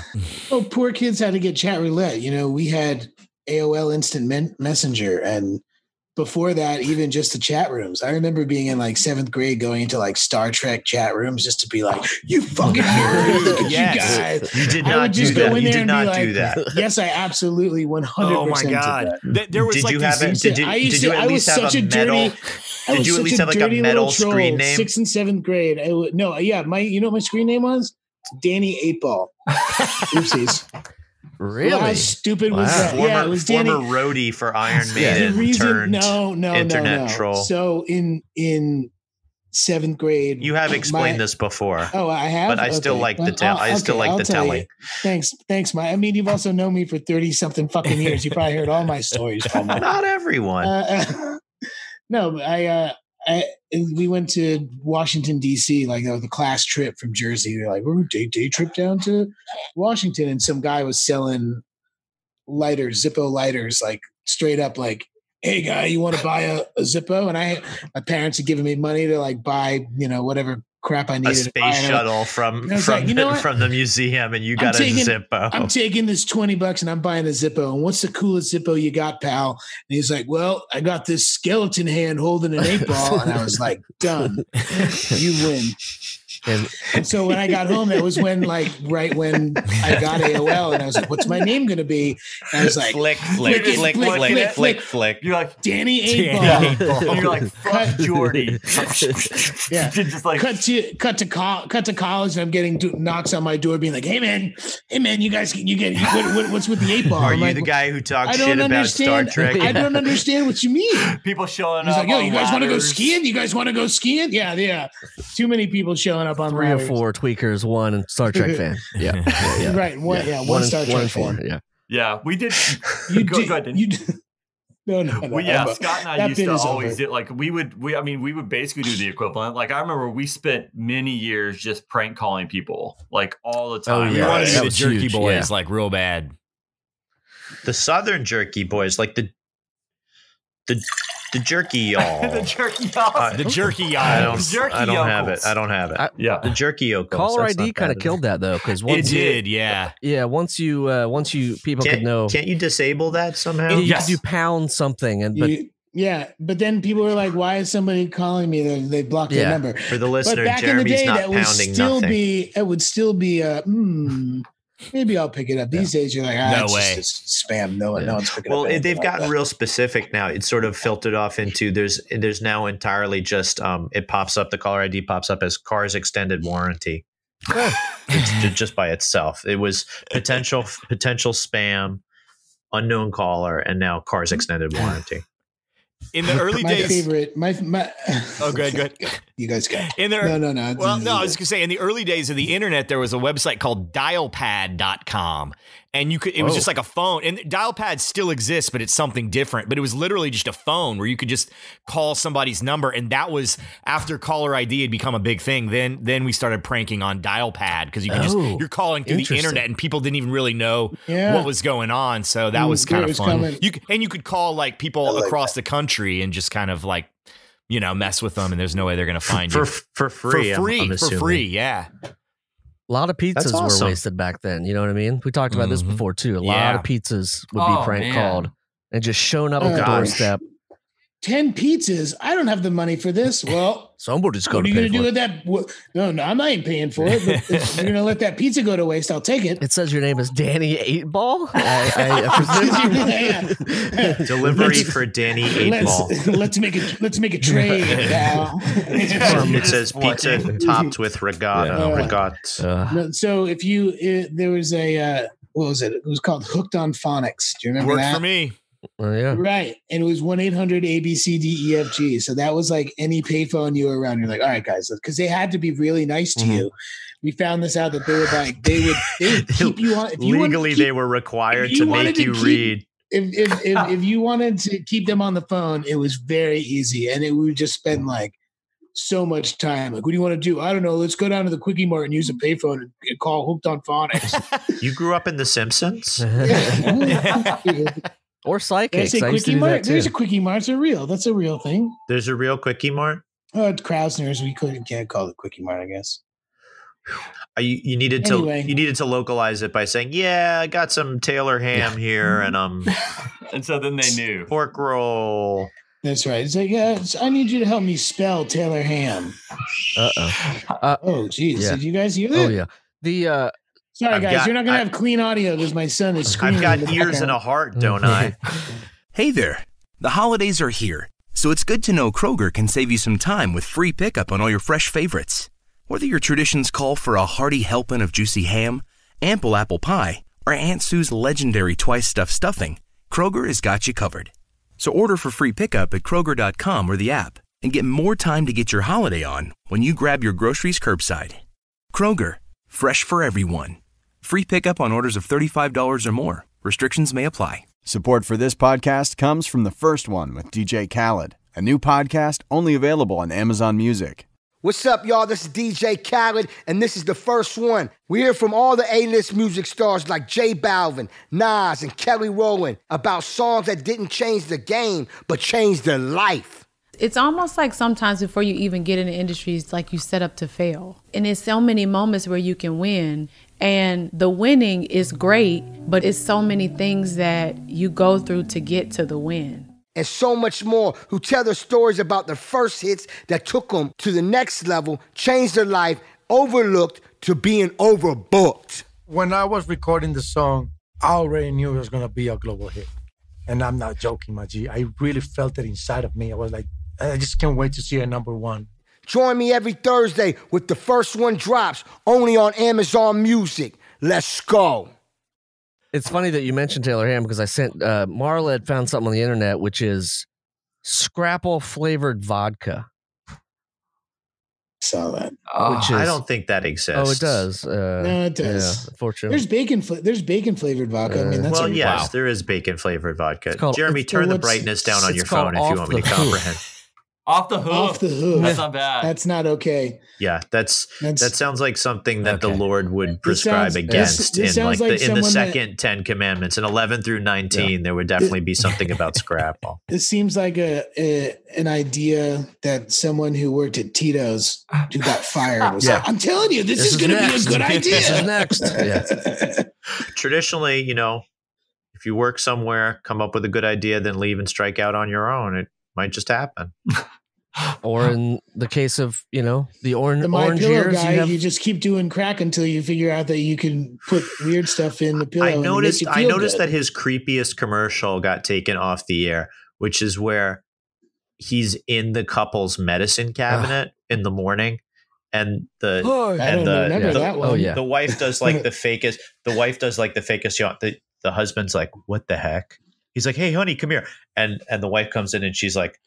Oh, poor kids had to get chat roulette. You know, we had A O L Instant Messenger, and before that, even just the chat rooms. I remember being in like seventh grade, going into like Star Trek chat rooms just to be like, "You fucking nerd, look at yes. you guys." You did not do that. You did not do like, that. Yes, I absolutely one hundred percent. Oh my god! Did that. There was did like you have it? Did you, I did you at I least have a metal? Did you at least have like a metal screen name? Sixth and seventh grade. I would, no, yeah, my you know what my screen name was? Danny Eightball. Oopsies. Really? Well, how stupid wow. was that? Former, yeah, it was Danny. Former roadie for Iron Maiden yeah, reason, turned no, no, internet no, no. troll. So in in seventh grade, you have explained my, this before. Oh, I have, but I okay. still like the tell. I okay, still like I'll the telling. You. Thanks, thanks, Mike. I mean, you've also known me for thirty something fucking years. You probably heard all my stories. From me. Not everyone. Uh, uh, no, but I. Uh, I, we went to Washington, D C, like that was a class trip from Jersey. They're like, we're a day, day trip down to Washington. And some guy was selling lighters, Zippo lighters, like straight up like, hey, guy, you want to buy a, a Zippo? And I, my parents had given me money to like buy, you know, whatever crap I needed. A space shuttle from from, like, you know from the museum and you got I'm a taking, Zippo. I'm taking this twenty bucks and I'm buying a Zippo. And what's the coolest Zippo you got, pal? And he's like, well, I got this skeleton hand holding an eight ball. And I was like, done. You win. And, and so when I got home, that was when like right when I got A O L and I was like, what's my name going to be? And I was like, flick, flick, flick, flick, flick, flick, flick, flick, flick. You're like Danny Eightball. You're like, fuck Jordy. Yeah. Just like, cut to cut to co cut to college and I'm getting knocks on my door being like, hey man, hey man, you guys you get what, what, what's with the eight ball? Are I'm you like, the guy who talks shit about Star Trek? I don't understand what you mean. People showing He's up. Like, yo, you guys want to go skiing? You guys want to go skiing? Yeah, yeah. Too many people showing up on three or four tweakers, one Star Trek fan, yeah, yeah, yeah. right, one, yeah, yeah one, one Star Trek one fan, yeah. Yeah, we did. You go, did. Go ahead, you did. No, no, no. Well, yeah, I'm Scott and I used to always do like we would. We, I mean, we would basically do the equivalent. Like I remember we spent many years just prank calling people, like all the time. Oh, yeah. We wanted to do the jerky huge. boys, yeah. like real bad. The Southern jerky boys, like the the the jerky y'all, the jerky y'all, uh, the jerky y'all. I don't, jerky I don't have it. I don't have it. I, yeah, the jerky yokels. Caller I D kind of killed that though, because it did. Yeah, yeah. Once you, uh, once you, people can't, could know. Can't you disable that somehow? You yes. do pound something, and but you, yeah, but then people were like, "Why is somebody calling me?" They, they blocked yeah. the number. For the listener, but back Jeremy's in the day, not that would still nothing. be. It would still be. Uh, mm, Maybe I'll pick it up. These yeah. days, you're like, ah, no it's way. Just spam. No one, yeah. no one's picking well, up. Well, they've gotten like real specific now. It's sort of filtered off into there's there's now entirely just um, it pops up. The caller I D pops up as car's extended warranty. It's just by itself. It was potential potential spam, unknown caller, and now car's extended warranty. In the early my days, favorite, my my. Oh, good, good. You guys go. In the, no, no, no. Well, no, I was gonna say in the early days of the internet, there was a website called dial pad dot com, and you could. It was oh. just like a phone, and dial pad still exists, but it's something different. But it was literally just a phone where you could just call somebody's number, and that was after caller I D had become a big thing. Then, then we started pranking on dial pad because you could oh, just you're calling through the internet, and people didn't even really know yeah. what was going on. So that mm, was kind of was fun. Coming. You and you could call like people like across that. the country and just kind of like. You know, mess with them, and there's no way they're going to find for, you for free. For free, I'm, I'm for free, yeah. A lot of pizzas awesome. were wasted back then. You know what I mean? We talked about mm-hmm. this before too. A yeah. lot of pizzas would oh, be prank man. called and just shown up oh, at the gosh. doorstep. Ten pizzas. I don't have the money for this. Well, somebody's going to pay do for it. What are you going to do with that? No, no, I'm not even paying for it. But if you're going to let that pizza go to waste, I'll take it. It says your name is Danny Eight Ball. I, I presume yeah. delivery let's, for Danny Eight let's, Ball. Let's make it. Let's make a trade. It says pizza topped with regatta. Yeah. Uh, regatta. Uh, so if you, uh, there was a uh, what was it? It was called Hooked on Phonics. Do you remember worked that? Worked for me. Oh, yeah. Right. And it was one eight hundred A B C D E F G. So that was like any payphone you were around. You're like, all right, guys, because they had to be really nice to mm-hmm. you. We found this out that they were like, they would, they would keep you on. If you Legally, keep, they were required to make you to keep, read. If, if, if, if, if you wanted to keep them on the phone, it was very easy. And it we would just spend like so much time. Like, what do you want to do? I don't know. Let's go down to the Quickie Mart and use a payphone and, and call Hooked on Phonics. You grew up in The Simpsons? Or psychics. There's a Quickie Mart. There's a Quickie Mart. It's a real. That's a real thing. There's a real Quickie Mart? Oh, it's Krasner's. We couldn't can't call it Quickie Mart, I guess. You, you needed to anyway. you needed to localize it by saying, yeah, I got some Taylor ham here and um and so then they knew. Pork roll. That's right. It's like, yeah, it's, I need you to help me spell Taylor ham. Uh-oh. Uh, oh, geez. Yeah. Did you guys hear that? Oh yeah. The uh Sorry, I've guys, got, you're not going to have clean audio because my son is screaming. I've got ears and a heart, don't I? Hey there. The holidays are here, so it's good to know Kroger can save you some time with free pickup on all your fresh favorites. Whether your traditions call for a hearty helping of juicy ham, ample apple pie, or Aunt Sue's legendary twice-stuffed stuffing, Kroger has got you covered. So order for free pickup at Kroger dot com or the app and get more time to get your holiday on when you grab your groceries curbside. Kroger, fresh for everyone. Free pickup on orders of thirty-five dollars or more. Restrictions may apply. Support for this podcast comes from The First One with D J Khaled, a new podcast only available on Amazon Music. What's up, y'all? This is D J Khaled, and this is The First One. We hear from all the A-list music stars like Jay Balvin, Nas, and Kelly Rowland about songs that didn't change the game, but changed their life. It's almost like sometimes before you even get in the industry, it's like you set up to fail. And there's so many moments where you can win. And the winning is great, but it's so many things that you go through to get to the win. And so much more who tell their stories about their first hits that took them to the next level, changed their life, overlooked to being overbooked. When I was recording the song, I already knew it was going to be a global hit. And I'm not joking, my G. I really felt it inside of me. I was like, I just can't wait to see it number one. Join me every Thursday with The First One drops only on Amazon Music. Let's go. It's funny that you mentioned Taylor Ham because I sent uh, Marla had found something on the internet, which is Scrapple flavored vodka. saw that. Oh, Which is, I don't think that exists. Oh, it does. Uh, no, it does. Yeah, unfortunately, there's bacon. There's bacon flavored vodka. Uh, I mean, that's well, a, yes, wow. there is bacon flavored vodka. Called, Jeremy, turn the brightness down on your phone if you want me to comprehend. Off the hook. Off the hook. That's not bad. That's not okay. Yeah, that's, that's that sounds like something that okay. the Lord would prescribe sounds, against this, this in like, like the in the second that, ten commandments, in eleven through nineteen. Yeah. There would definitely be something about scrapple. This seems like a, a an idea that someone who worked at Tito's who got fired was yeah. like, "I'm telling you, this, this is, is going to be a good idea." This is next. Yeah. Traditionally, you know, if you work somewhere, come up with a good idea, then leave and strike out on your own. It might just happen. Or in the case of, you know, the orange the orange years, guy, you, have, you just keep doing crack until you figure out that you can put weird stuff in the pillow. I noticed I noticed good. that his creepiest commercial got taken off the air, which is where he's in the couple's medicine cabinet in the morning, and the oh, and I don't the, remember the, that one. the, oh, yeah. the wife does like the fakest the wife does like the fakest yawn. The the husband's like, "What the heck?" He's like, "Hey, honey, come here." And and the wife comes in and she's like,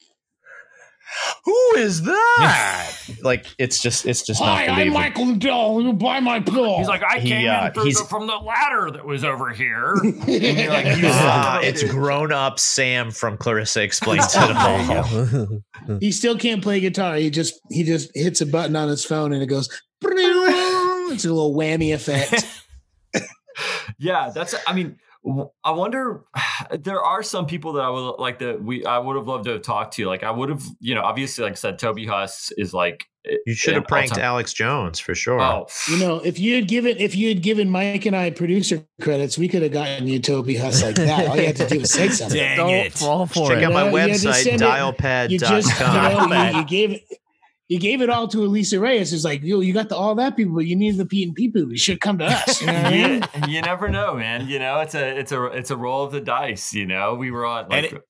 "Who is that?" Like, it's just, it's just Hi, not believable. "Hi, I'm Michael Dell. You buy my pill." He's like, "I he, came uh, in through the, from the ladder that was over here." And you're like, uh, it's grown up Sam from Clarissa Explains It All. He still can't play guitar. He just, he just hits a button on his phone and it goes, it's a little whammy effect. Yeah, that's, I mean, I wonder, there are some people that I would like that we I would have loved to have talked to. Like I would have, you know, obviously, like I said, Toby Huss is like, you should have pranked Alex Jones for sure. Oh. You know, if you had given if you had given Mike and I producer credits, we could have gotten you Toby Huss like that. All you had to do was say something. Dang Don't it. fall for Check it. Check out my no, website, dial pad dot com. You, know, you, you gave it. You gave it all to Elisa Reyes. It's like, yo, you got the, all that people, but you needed the Pete and Pete people. You should come to us. You, know what you, I mean? You never know, man. You know, it's a, it's a, it's a roll of the dice. You know, we were on like, it,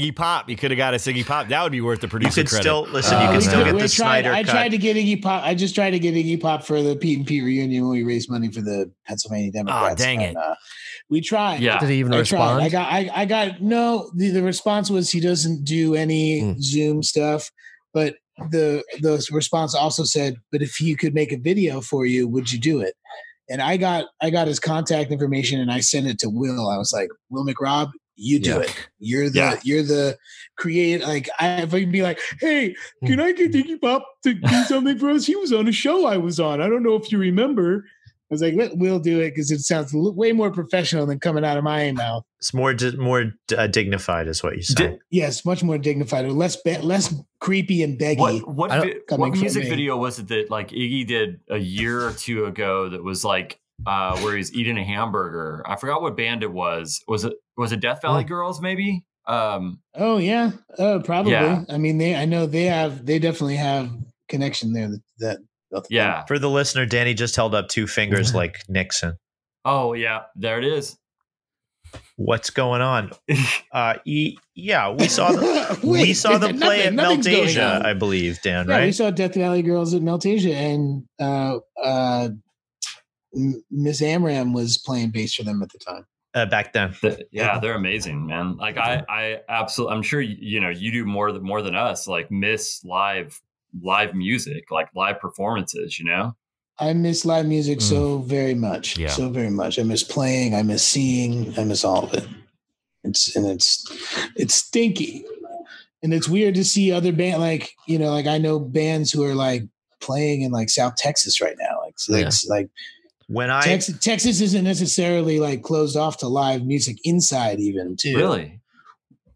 Iggy Pop. You could have got us Iggy Pop. That would be worth the producer. You could credit. Still listen. Uh, you could still get the Snyder cut. I tried to get Iggy Pop. I just tried to get Iggy Pop for the Pete and Pete reunion when we raised money for the Pennsylvania Democrats. Oh, dang it. And, uh, we tried. Yeah. Did he even I respond? Tried. I got. I, I got. No. The, the response was he doesn't do any mm. Zoom stuff, but. The the response also said, "But if he could make a video for you, would you do it?" And I got I got his contact information and I sent it to Will. I was like, "Will McRobb, you do yeah. it. You're the yeah. you're the create." Like I if I can be like, "Hey, can I get Iggy Pop to do something for us? He was on a show I was on. I don't know if you remember." I was like, "Let Will do it because it sounds way more professional than coming out of my mouth." It's more more uh, dignified, is what you said. Yes, much more dignified, or less less creepy and beggy. What what, what music video was it that like Iggy did a year or two ago that was like uh, where he's eating a hamburger? I forgot what band it was. Was it was it Death Valley oh. Girls? Maybe. Um, oh yeah, oh probably. Yeah. I mean, they I know they have they definitely have connection there that. that Yeah. Thing. For the listener, Danny just held up two fingers like Nixon. Oh, yeah. There it is. What's going on? Uh, e yeah, we saw the, Wait, we saw them play at Meltasia, I believe, Dan, yeah, right? We saw Death Valley Girls at Meltasia, and uh, uh, Miss Amram was playing bass for them at the time. Uh, back then. The, yeah, they're amazing, man. Like, I, I absolutely, I'm sure, you know, you do more than, more than us, like Miss Live. live music, like live performances, you know? I miss live music mm. so very much. Yeah. So very much. I miss playing, I miss seeing, I miss all of it. It's and it's it's stinky. And it's weird to see other band like, you know, like I know bands who are like playing in like South Texas right now. Like so yeah. it's like when I Texas, Texas isn't necessarily like closed off to live music inside even too. Really?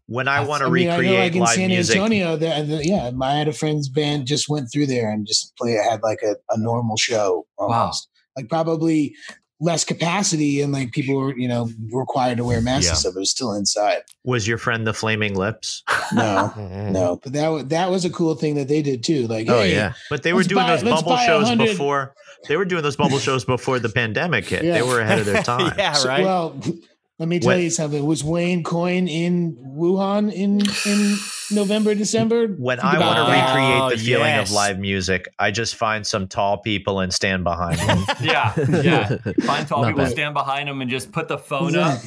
When I want to I mean, recreate I like in live San Antonio, music, the, the, yeah, I had a friend's band just went through there and just play. Had like a, a normal show, almost wow. like probably less capacity and like people were, you know, required to wear masks. Yeah. So it was still inside. Was your friend the Flaming Lips? No, no, but that that was a cool thing that they did too. Like, oh hey, yeah, but they were doing buy, those bubble shows one hundred. before. They were doing those bubble shows before the pandemic hit. Yeah. They were ahead of their time. Yeah, right. So, well. Let me tell when, you something. Was Wayne Coyne in Wuhan in, in November, December? When I want to recreate oh, the feeling yes. of live music, I just find some tall people and stand behind them. yeah, yeah. Find tall Not people, bad. stand behind them, and just put the phone up.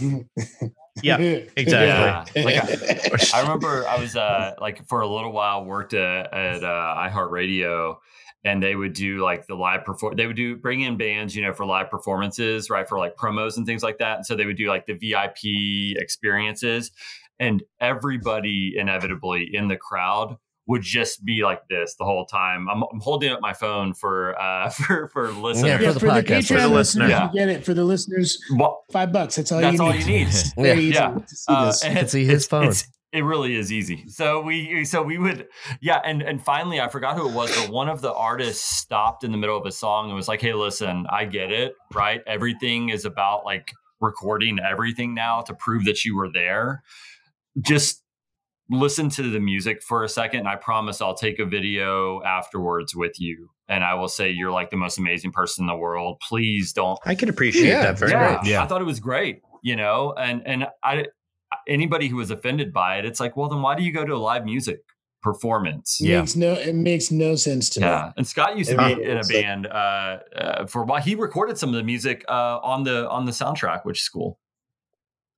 Yeah, exactly. Yeah. Like I, I remember I was uh, like for a little while worked at, at uh, iHeartRadio, and they would do like the live perform. They would do bring in bands, you know, for live performances, right? For like promos and things like that. And so they would do like the V I P experiences, and everybody inevitably in the crowd would just be like this the whole time. I'm, I'm holding up my phone for uh, for for listeners. Yeah, for the yeah, podcast, for the, for the listeners. Yeah. Get it for the listeners. Well, five bucks. That's all. That's you all need. you need. It's yeah, yeah. Uh, and see his phone. It really is easy. So we, so we would, yeah. And and finally, I forgot who it was, but one of the artists stopped in the middle of a song and was like, "Hey, listen, I get it, right? Everything is about like recording everything now to prove that you were there. Just listen to the music for a second. And I promise I'll take a video afterwards with you. And I will say, you're like the most amazing person in the world. Please don't." I could appreciate yeah, that very yeah, much. Yeah. I thought it was great, you know, and, and I, anybody who was offended by it, it's like, well, then why do you go to a live music performance? Yeah. Makes no, it makes no sense to yeah. me. And Scott used to it be in a band uh, uh, for a while. He recorded some of the music uh, on the, on the soundtrack, which is cool.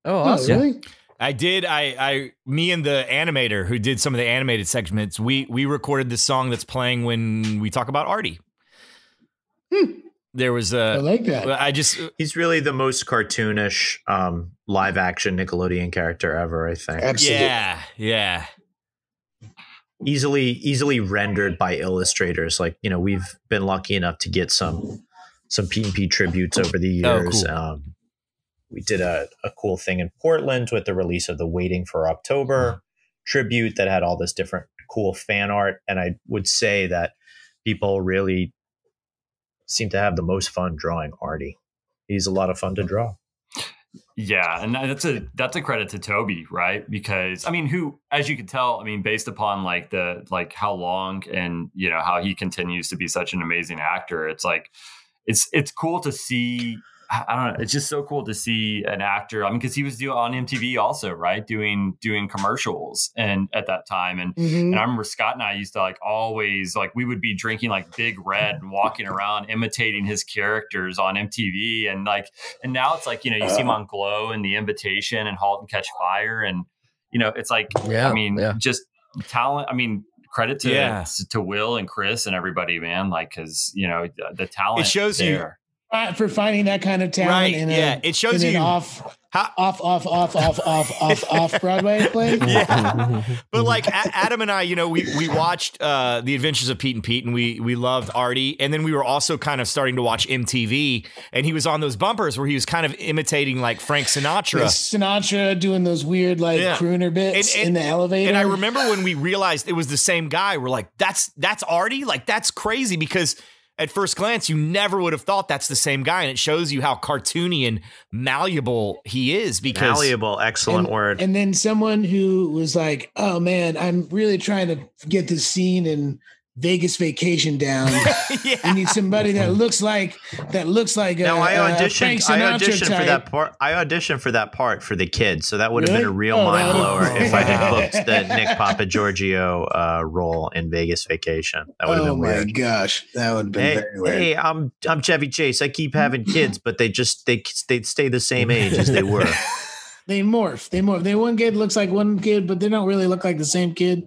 Oh, awesome. Really? I did. I, I, me and the animator who did some of the animated segments, we, we recorded the song that's playing when we talk about Artie. Hmm. There was a, I like that. I just, he's really the most cartoonish, um, live action Nickelodeon character ever, I think. Absolutely. Yeah. Yeah. Easily, easily rendered by illustrators. Like, you know, we've been lucky enough to get some, some Pete and Pete tributes over the years. Oh, cool. Um, we did a, a cool thing in Portland with the release of the Waiting for October tribute that had all this different cool fan art. And I would say that people really seem to have the most fun drawing Artie. He's a lot of fun to draw. Yeah. And that's a, that's a credit to Toby, right? Because I mean, who, as you can tell, I mean, based upon like the, like how long and you know, how he continues to be such an amazing actor, it's like, it's, it's cool to see. I don't know. It's just so cool to see an actor. I mean, because he was doing on M T V also, right? Doing doing commercials and at that time. And, mm-hmm. and I remember Scott and I used to like always like we would be drinking like Big Red and walking around imitating his characters on M T V. And like and now it's like, you know, you uh, see him on Glow and The Invitation and Halt and Catch Fire. And, you know, it's like, yeah, I mean, yeah. just talent. I mean, credit to, yeah. to Will and Chris and everybody, man, like because, you know, the, the talent it shows there. you. Uh, for finding that kind of talent, right? In a, yeah, it shows in you off, how, off, off, off, off, off, off, off Broadway play. Yeah, but like a Adam and I, you know, we we watched uh, The Adventures of Pete and Pete, and we we loved Artie, and then we were also kind of starting to watch M T V, and he was on those bumpers where he was kind of imitating like Frank Sinatra, Sinatra doing those weird like yeah. crooner bits and, and, in the elevator. And I remember when we realized it was the same guy, we're like, that's that's Artie, like that's crazy because. At first glance, you never would have thought that's the same guy. And it shows you how cartoony and malleable he is. Because malleable, excellent and, word. And then someone who was like, oh, man, I'm really trying to get this scene in Vegas Vacation down. yeah. I need somebody that looks like that looks like a, no, I auditioned, a I auditioned for that part. I auditioned for that part for the kids. So that would really? have been a real oh, mind blower oh. if I had booked the Nick Papagiorgio uh, role in Vegas Vacation. That would have oh been weird. Oh my gosh, that would have been hey, very weird. Hey, I'm I'm Chevy Chase. I keep having kids, but they just they they stay the same age as they were. They morph. They morph. They one kid looks like one kid, but they don't really look like the same kid.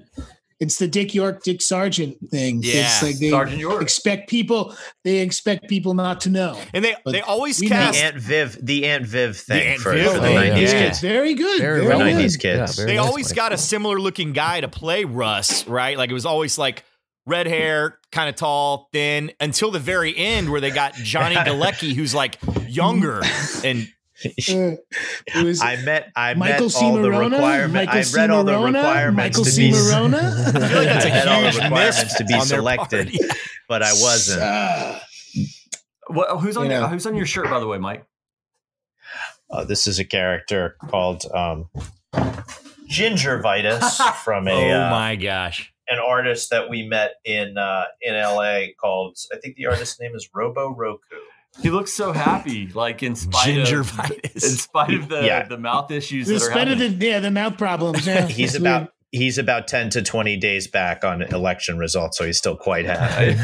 It's the Dick York, Dick Sargent thing. Yeah, it's like they Sergeant York. expect people. They expect people not to know. And they but they always cast the Aunt Viv, the Aunt Viv thing the Aunt for, Viv for the nineties yeah. kids. Very good, very for nineties good. kids. Yeah, they nice always way. got a similar looking guy to play Russ, right? Like it was always like red hair, kind of tall, thin, until the very end where they got Johnny Galecki, who's like younger and. Uh, was I met I Michael met C. all Maronna, the requirements. I read all the requirements to be selected. I feel like that's a huge requirements to be selected, yeah. but I wasn't. Uh, well, who's on you your, know. who's on your shirt, by the way, Mike? Uh, this is a character called um, Gingervitis from a. Oh uh, my gosh. An artist that we met in uh, in L A called I think the artist's name is Robo Roku. He looks so happy, like in spite of in spite of the yeah. the mouth issues. In spite of the yeah the mouth problems. Yeah. he's about weird. he's about ten to twenty days back on election results, so he's still quite happy.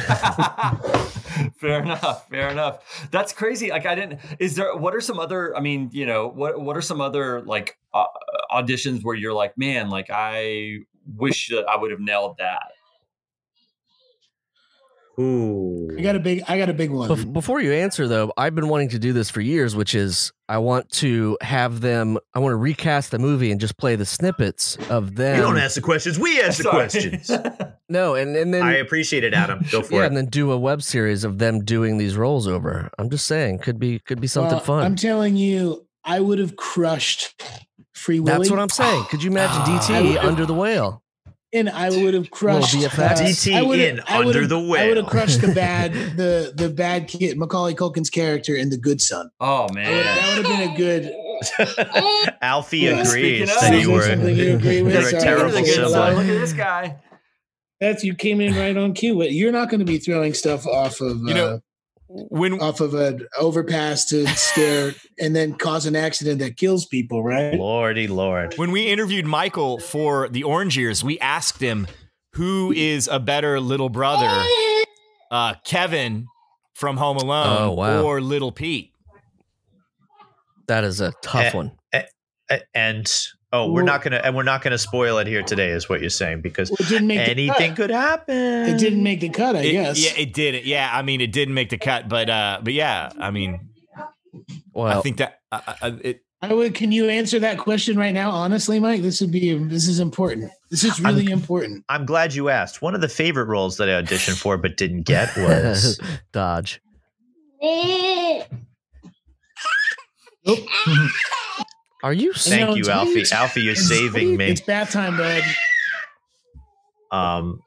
Fair enough, fair enough. That's crazy. Like I didn't. Is there? What are some other? I mean, you know, what what are some other like uh, auditions where you're like, man, like I wish that I would have nailed that? Ooh. I got a big, I got a big one. Before you answer though, I've been wanting to do this for years, which is I want to have them, I want to recast the movie and just play the snippets of them. You don't ask the questions. We ask Sorry. the questions. No. And, and then I appreciate it, Adam. Go for yeah, it. And then do a web series of them doing these roles over. I'm just saying, could be, could be something well, fun. I'm telling you, I would have crushed Free Willy. That's what I'm saying. Could you imagine D T under the whale? And I would have crushed uh, D T in Under the Whale. I would have crushed the bad, the the bad kid, Macaulay Culkin's character in The Good Son. Oh man, would, that would have been a good. Alfie yeah, agrees. So you were you agree with. You're a terrible sibling. Look at this guy. That's you came in right on cue. You're not going to be throwing stuff off of you know, uh, when off of an overpass to scare and then cause an accident that kills people, right? Lordy Lord. When we interviewed Michael for the Orange Years, we asked him who is a better little brother, uh, Kevin from Home Alone oh, wow. or Little Pete. That is a tough and, one. And, and oh, we're not gonna and we're not gonna spoil it here today, is what you're saying, because well, it didn't make anything could happen. It didn't make the cut, I it, guess. Yeah, it did. Yeah, I mean, it didn't make the cut, but uh, but yeah, I mean, well, I think that uh, uh, it. I would. Can you answer that question right now, honestly, Mike? This would be. This is important. This is really I'm, important. I'm glad you asked. One of the favorite roles that I auditioned for but didn't get was Dodge. Nope. Are you? Thank no, you, Alfie. Weird. Alfie, you're it's saving weird. me. It's bath time, bud. Um.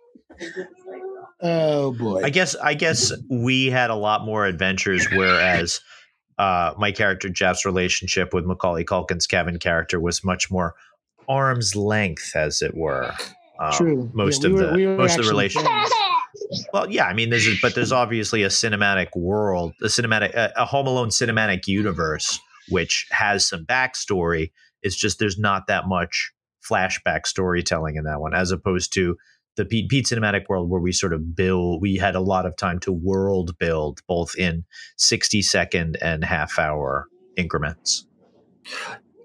Oh boy. I guess. I guess we had a lot more adventures, whereas uh, my character Jeff's relationship with Macaulay Culkin's Kevin character was much more arm's length, as it were. Um, True. Most yeah, we of were, the we most of the relations. Well, yeah, I mean, there's a, but there's obviously a cinematic world, a cinematic, a, a Home Alone cinematic universe, which has some backstory. It's just there's not that much flashback storytelling in that one, as opposed to the Pete, Pete cinematic world where we sort of build, we had a lot of time to world build, both in sixty second and half hour increments.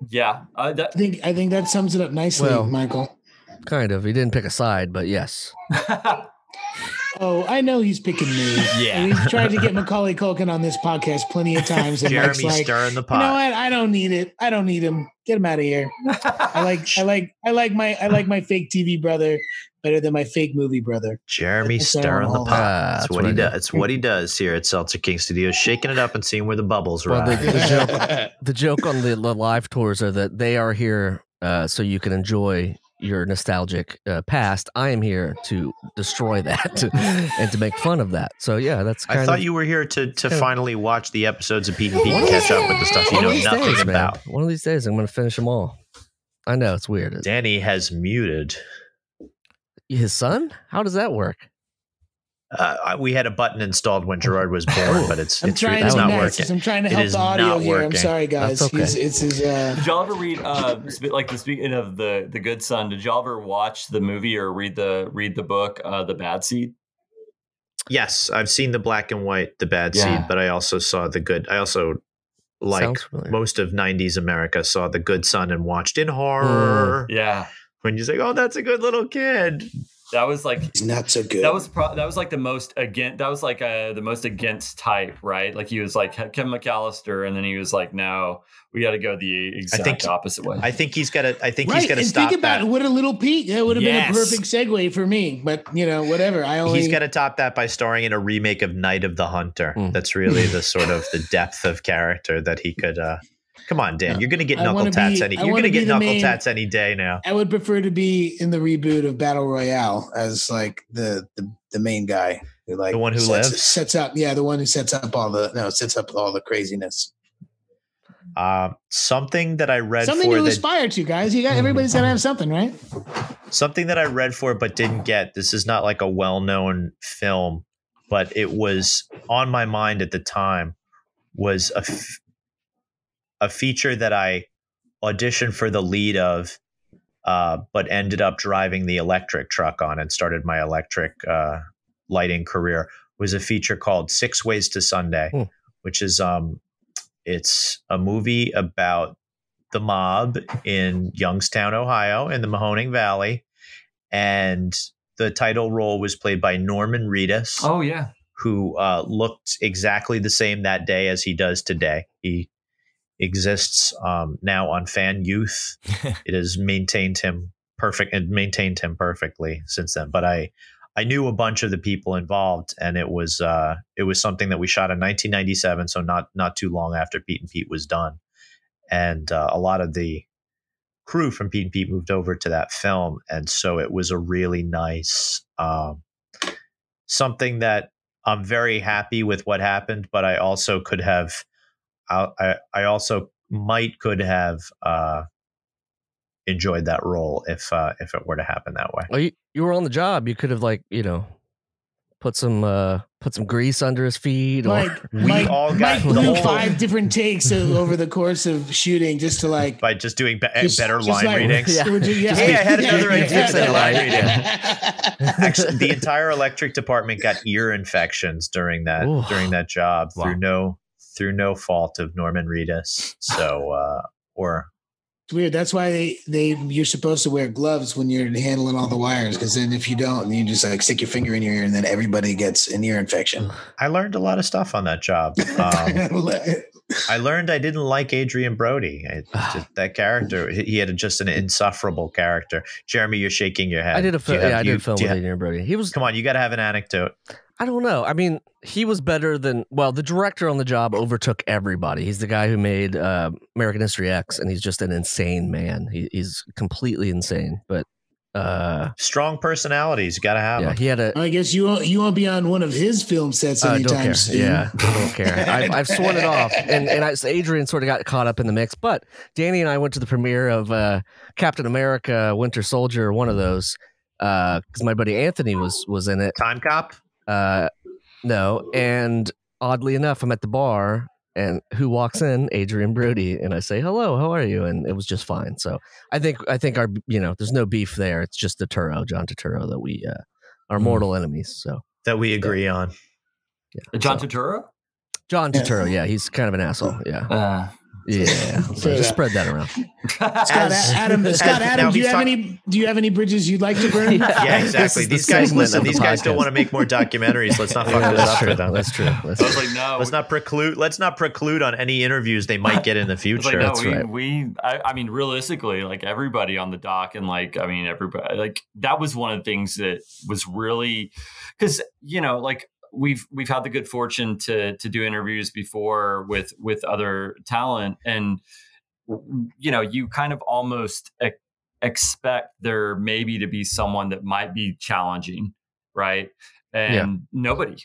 Yeah. Uh, that, I think I think that sums it up nicely, well, Michael. Kind of. He didn't pick a side, but yes. Oh, I know he's picking me. Yeah, and he's tried to get Macaulay Culkin on this podcast plenty of times. And Jeremy's like, stirring the pot. You know what? I don't need it. I don't need him. Get him out of here. I like, I like, I like my, I like my fake T V brother better than my fake movie brother. Jeremy stirring the pot. That's, That's what, what he does. It's what he does here at Seltzer King Studios, shaking it up and seeing where the bubbles well, rise. The, the, joke, the joke on the live tours are that they are here uh, so you can enjoy your nostalgic uh, past. I am here to destroy that and to make fun of that. So yeah, that's kind I thought of, you were here to to finally of, watch the episodes of Pete and Pete and catch up with the stuff you know nothing days, about. Man. One of these days I'm going to finish them all. I know, it's weird. Danny has muted his son? How does that work? Uh, we had a button installed when Gerard was born, but it's I'm it's, trying it's to not working. I'm trying to help the audio here. Working. I'm sorry, guys. Okay. He's, it's his. Uh... Did y'all ever read uh, like the speaking of the the Good Son? Did y'all ever watch the movie or read the read the book, uh, The Bad Seed? Yes, I've seen the black and white, The Bad yeah. Seed, but I also saw the good. I also like most of nineties America saw The Good Son and watched in horror. Mm, yeah, when you say, "Oh, that's a good little kid." That was like it's not so good. That was pro that was like the most against. That was like uh, the most against type, right? Like he was like Kevin McAllister, and then he was like, "No, we got to go the exact I think, opposite way." I think he's got to. I think right. he's got to stop. Think about that. It. What a little Pete. That would have yes. been a perfect segue for me, but you know, whatever. I only he's got to top that by starring in a remake of Night of the Hunter. Mm. That's really the sort of the depth of character that he could. Uh, Come on, Dan. No, you're gonna get knuckle tats be, any. You're gonna get knuckle main, tats any day now. I would prefer to be in the reboot of Battle Royale as like the the, the main guy, who like the one who sets, lives sets up. Yeah, the one who sets up all the no sets up all the craziness. Uh, something that I read something for to that, aspire to, guys. You got everybody's gotta have something, right? Something that I read for but didn't get. This is not like a well-known film, but it was on my mind at the time. Was a. F a feature that I auditioned for the lead of, uh, but ended up driving the electric truck on and started my electric uh, lighting career was a feature called Six Ways to Sunday, mm. which is um, it's a movie about the mob in Youngstown, Ohio, in the Mahoning Valley. And the title role was played by Norman Reedus. Oh, yeah. Who uh, looked exactly the same that day as he does today. He exists um, now on Fan Youth. It has maintained him perfect and maintained him perfectly since then. But I, I knew a bunch of the people involved, and it was uh, it was something that we shot in nineteen ninety-seven, so not not too long after Pete and Pete was done. And uh, a lot of the crew from Pete and Pete moved over to that film, and so it was a really nice um, something that I'm very happy with what happened, but I also could have I I also might could have uh, enjoyed that role if uh, if it were to happen that way. Well, you, you were on the job. You could have, like, you know, put some uh, put some grease under his feet. Or Mike, we Mike, all got Mike blew five different takes of, over the course of shooting, just to like by just doing be just, better just line like, readings. Yeah. Just, yeah. Hey, I had another idea for the line reading. Actually, the entire electric department got ear infections during that Ooh. during that job wow. through no. through no fault of Norman Reedus. So, uh, or it's weird. That's why they, they, you're supposed to wear gloves when you're handling all the wires. Cause then if you don't, you just like stick your finger in your ear and then everybody gets an ear infection. I learned a lot of stuff on that job. Um, I learned I didn't like Adrian Brody. I, just, that character, he had just an insufferable character. Jeremy, you're shaking your head. I did a film. Yeah, I did a film with Adrian Brody. He was, come on, you got to have an anecdote. I don't know. I mean, he was better than, well, the director on the job overtook everybody. He's the guy who made uh, American History X, and he's just an insane man. He, he's completely insane, but uh, strong personalities. You got to have yeah, him. He had a, I guess you won't, you won't be on one of his film sets uh, anytime don't care. soon. Yeah, I don't care. I've, I've sworn it off. And, and I, Adrian sort of got caught up in the mix, but Danny and I went to the premiere of uh, Captain America, Winter Soldier, one of those, because uh, my buddy Anthony was, was in it. Time Cop? Uh, no. And oddly enough, I'm at the bar, and who walks in? Adrian Brody. And I say, hello, how are you? And it was just fine. So I think, I think our, you know, there's no beef there. It's just Turturro, John Turturro, that we, uh, are mortal enemies. So that we agree yeah. on. Yeah, John so. Turturro? John Turturro. Yeah. He's kind of an asshole. Yeah. Uh. Yeah, so just spread that around. Scott, as, Adam, as, Scott, Adam, do you have talking, any? Do you have any bridges you'd like to burn? Yeah, exactly. These the guys listen. These the guys podcast. don't want to make more documentaries. Let's not fuck yeah, this up true. for them. That's true. That's I was true. like, no. Let's not preclude. Let's not preclude on any interviews they might get in the future. Like, no, that's we, right. we I, I mean, realistically, like everybody on the doc, and like, I mean, everybody. Like that was one of the things that was really, because you know, like. We've we've had the good fortune to to do interviews before with with other talent, and you know you kind of almost e- expect there maybe to be someone that might be challenging, right? And yeah. nobody,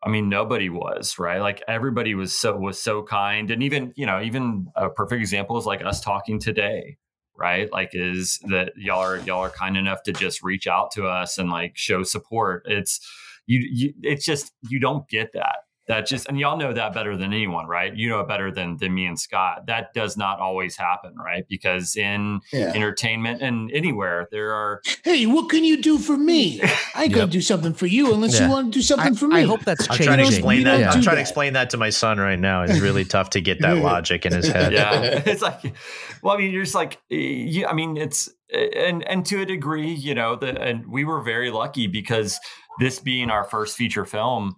I mean nobody was right. Like everybody was so was so kind, and even you know even a perfect example is like us talking today. Right. Like is that y'all are y'all are kind enough to just reach out to us and like show support. It's you, you it's just you don't get that. That just and y'all know that better than anyone. Right. You know, it better than than me and Scott. That does not always happen. Right. Because in yeah. entertainment and anywhere there are. Hey, what can you do for me? I yep. could do something for you unless yeah. you want to do something I, for me. I hope that's changing. I'm trying to explain that. Yeah. I'm trying to explain that to my son right now. It's really tough to get that logic in his head. Yeah. It's like, well, I mean, you're just like, you, I mean, it's and and to a degree, you know, the, and we were very lucky because this being our first feature film,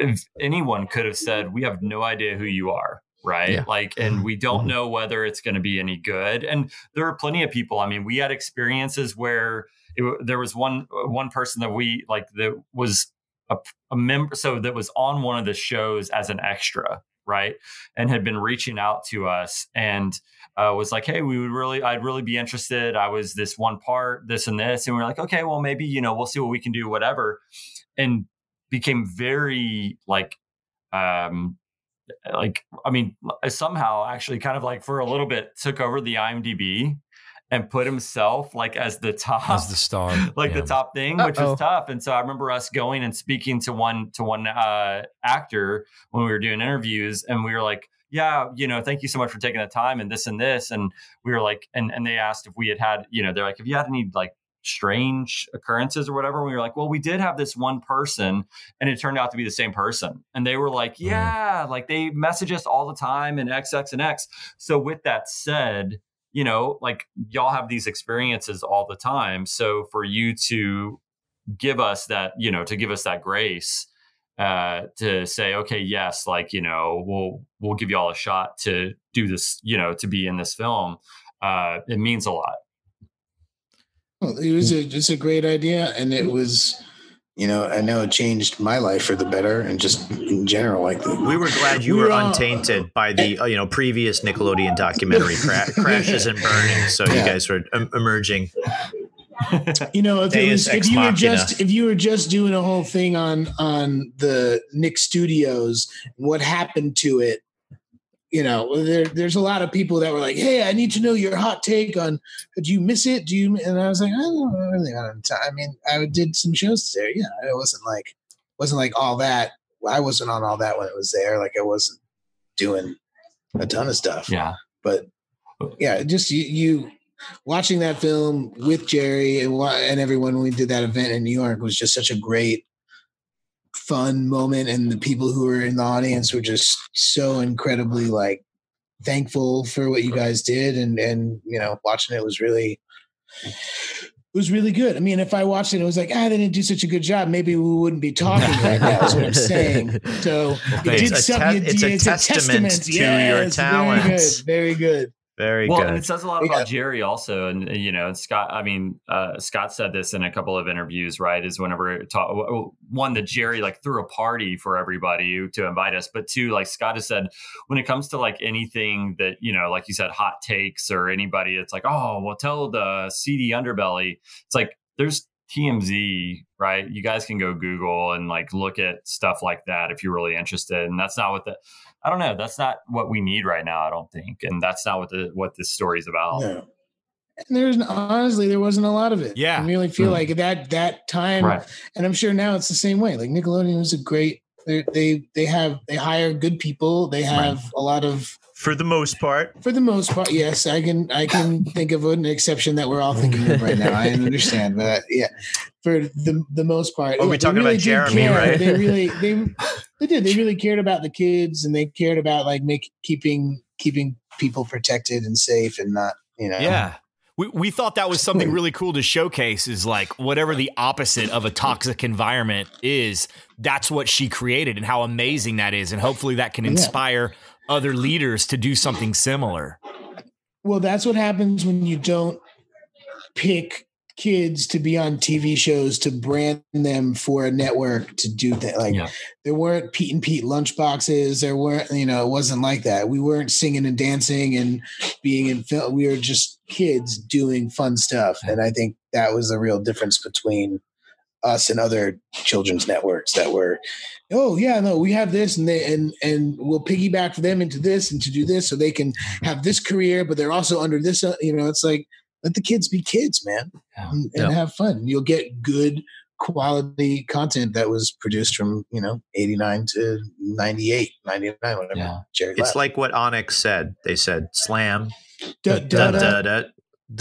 if anyone could have said, we have no idea who you are. Right. Yeah. Like, and we don't know whether it's going to be any good. And there are plenty of people. I mean, we had experiences where it, there was one, one person that we like, that was a, a member. So that was on one of the shows as an extra. Right. And had been reaching out to us and uh, was like, hey, we would really, I'd really be interested. I was this one part, this and this. And we we're like, okay, well maybe, you know, we'll see what we can do, whatever. And became very like, um, like, I mean, somehow actually kind of like for a little bit took over the I M D B and put himself like as the top, as the star, like yeah. the top thing, Uh-oh. which was tough. And so I remember us going and speaking to one, to one uh, actor when we were doing interviews and we were like, yeah, you know, thank you so much for taking the time and this and this. And we were like, and, and they asked if we had had, you know, they're like, have you had any like strange occurrences or whatever. We were like, well, we did have this one person and it turned out to be the same person. And they were like, yeah, like they message us all the time and X, X and X. So with that said, you know, like y'all have these experiences all the time. So for you to give us that, you know, to give us that grace uh, to say, okay, yes, like, you know, we'll, we'll give y'all a shot to do this, you know, to be in this film. Uh, it means a lot. Well, it was a, just a great idea. And it was, you know, I know it changed my life for the better and just in general. Like the, we were glad you we were, were all, untainted by the, you know, previous Nickelodeon documentary cra- crashes and burning. So yeah. You guys were um, emerging. You know, if, it was, if you were just if you were just doing a whole thing on on the Nick Studios, what happened to it? You know, there, there's a lot of people that were like, "Hey, I need to know your hot take on. Do you miss it? Do you?" And I was like, "I don't really. I, don't, I mean, I did some shows there. Yeah, it wasn't like wasn't like all that. I wasn't on all that when it was there. Like I wasn't doing a ton of stuff. Yeah, but yeah, just you, you watching that film with Jerry and and everyone when we did that event in New York was just such a great." Fun moment, and the people who were in the audience were just so incredibly like thankful for what you guys did, and and you know, watching it was really it was really good. I mean, if I watched it, it was like, ah, they didn't do such a good job. Maybe we wouldn't be talking right now. Is what I'm saying. So it did it's, something, a te- it's, a, it's testament a testament to yes, your talents. Very good. Very good. Very well, good. And it says a lot about yeah. Jerry also. And, you know, Scott, I mean, uh, Scott said this in a couple of interviews, right, is whenever it ta- one that Jerry like threw a party for everybody to invite us. But two, like Scott has said, when it comes to like anything that, you know, like you said, hot takes or anybody, it's like, oh, well, tell the seedy underbelly. It's like there's T M Z, right? You guys can go Google and like look at stuff like that if you're really interested. And that's not what the... I don't know. That's not what we need right now, I don't think. And that's not what the what this story's about. No. And there's honestly, there wasn't a lot of it. Yeah. I really feel mm. like that that time. Right. And I'm sure now it's the same way. Like Nickelodeon is a great, they they have, they hire good people. They have right. a lot of. For the most part. For the most part. Yes. I can, I can think of an exception that we're all thinking of right now. I understand that. Yeah. For the the most part. Oh, we're like, talking really about Jeremy, right? They really, they, they did. They really cared about the kids, and they cared about like make keeping, keeping people protected and safe and not, you know. Yeah. We we thought that was something really cool to showcase, is like whatever the opposite of a toxic environment is, that's what she created, and how amazing that is. And hopefully that can inspire yeah. other leaders to do something similar. Well, that's what happens when you don't pick kids to be on T V shows to brand them for a network to do that. Like yeah. there weren't Pete and Pete lunchboxes. There weren't, you know, it wasn't like that. We weren't singing and dancing and being in film. We were just kids doing fun stuff. And I think that was the real difference between us and other children's networks that were, oh yeah, no, we have this, and they, and, and we'll piggyback them into this and to do this so they can have this career, but they're also under this, you know, it's like, let the kids be kids, man, yeah. and, and yeah. have fun. You'll get good quality content that was produced from, you know, eighty-nine to ninety-eight, ninety-nine, whatever. Yeah. Jerry it's left. Like what Onyx said. They said, slam, da, da, da, da, da,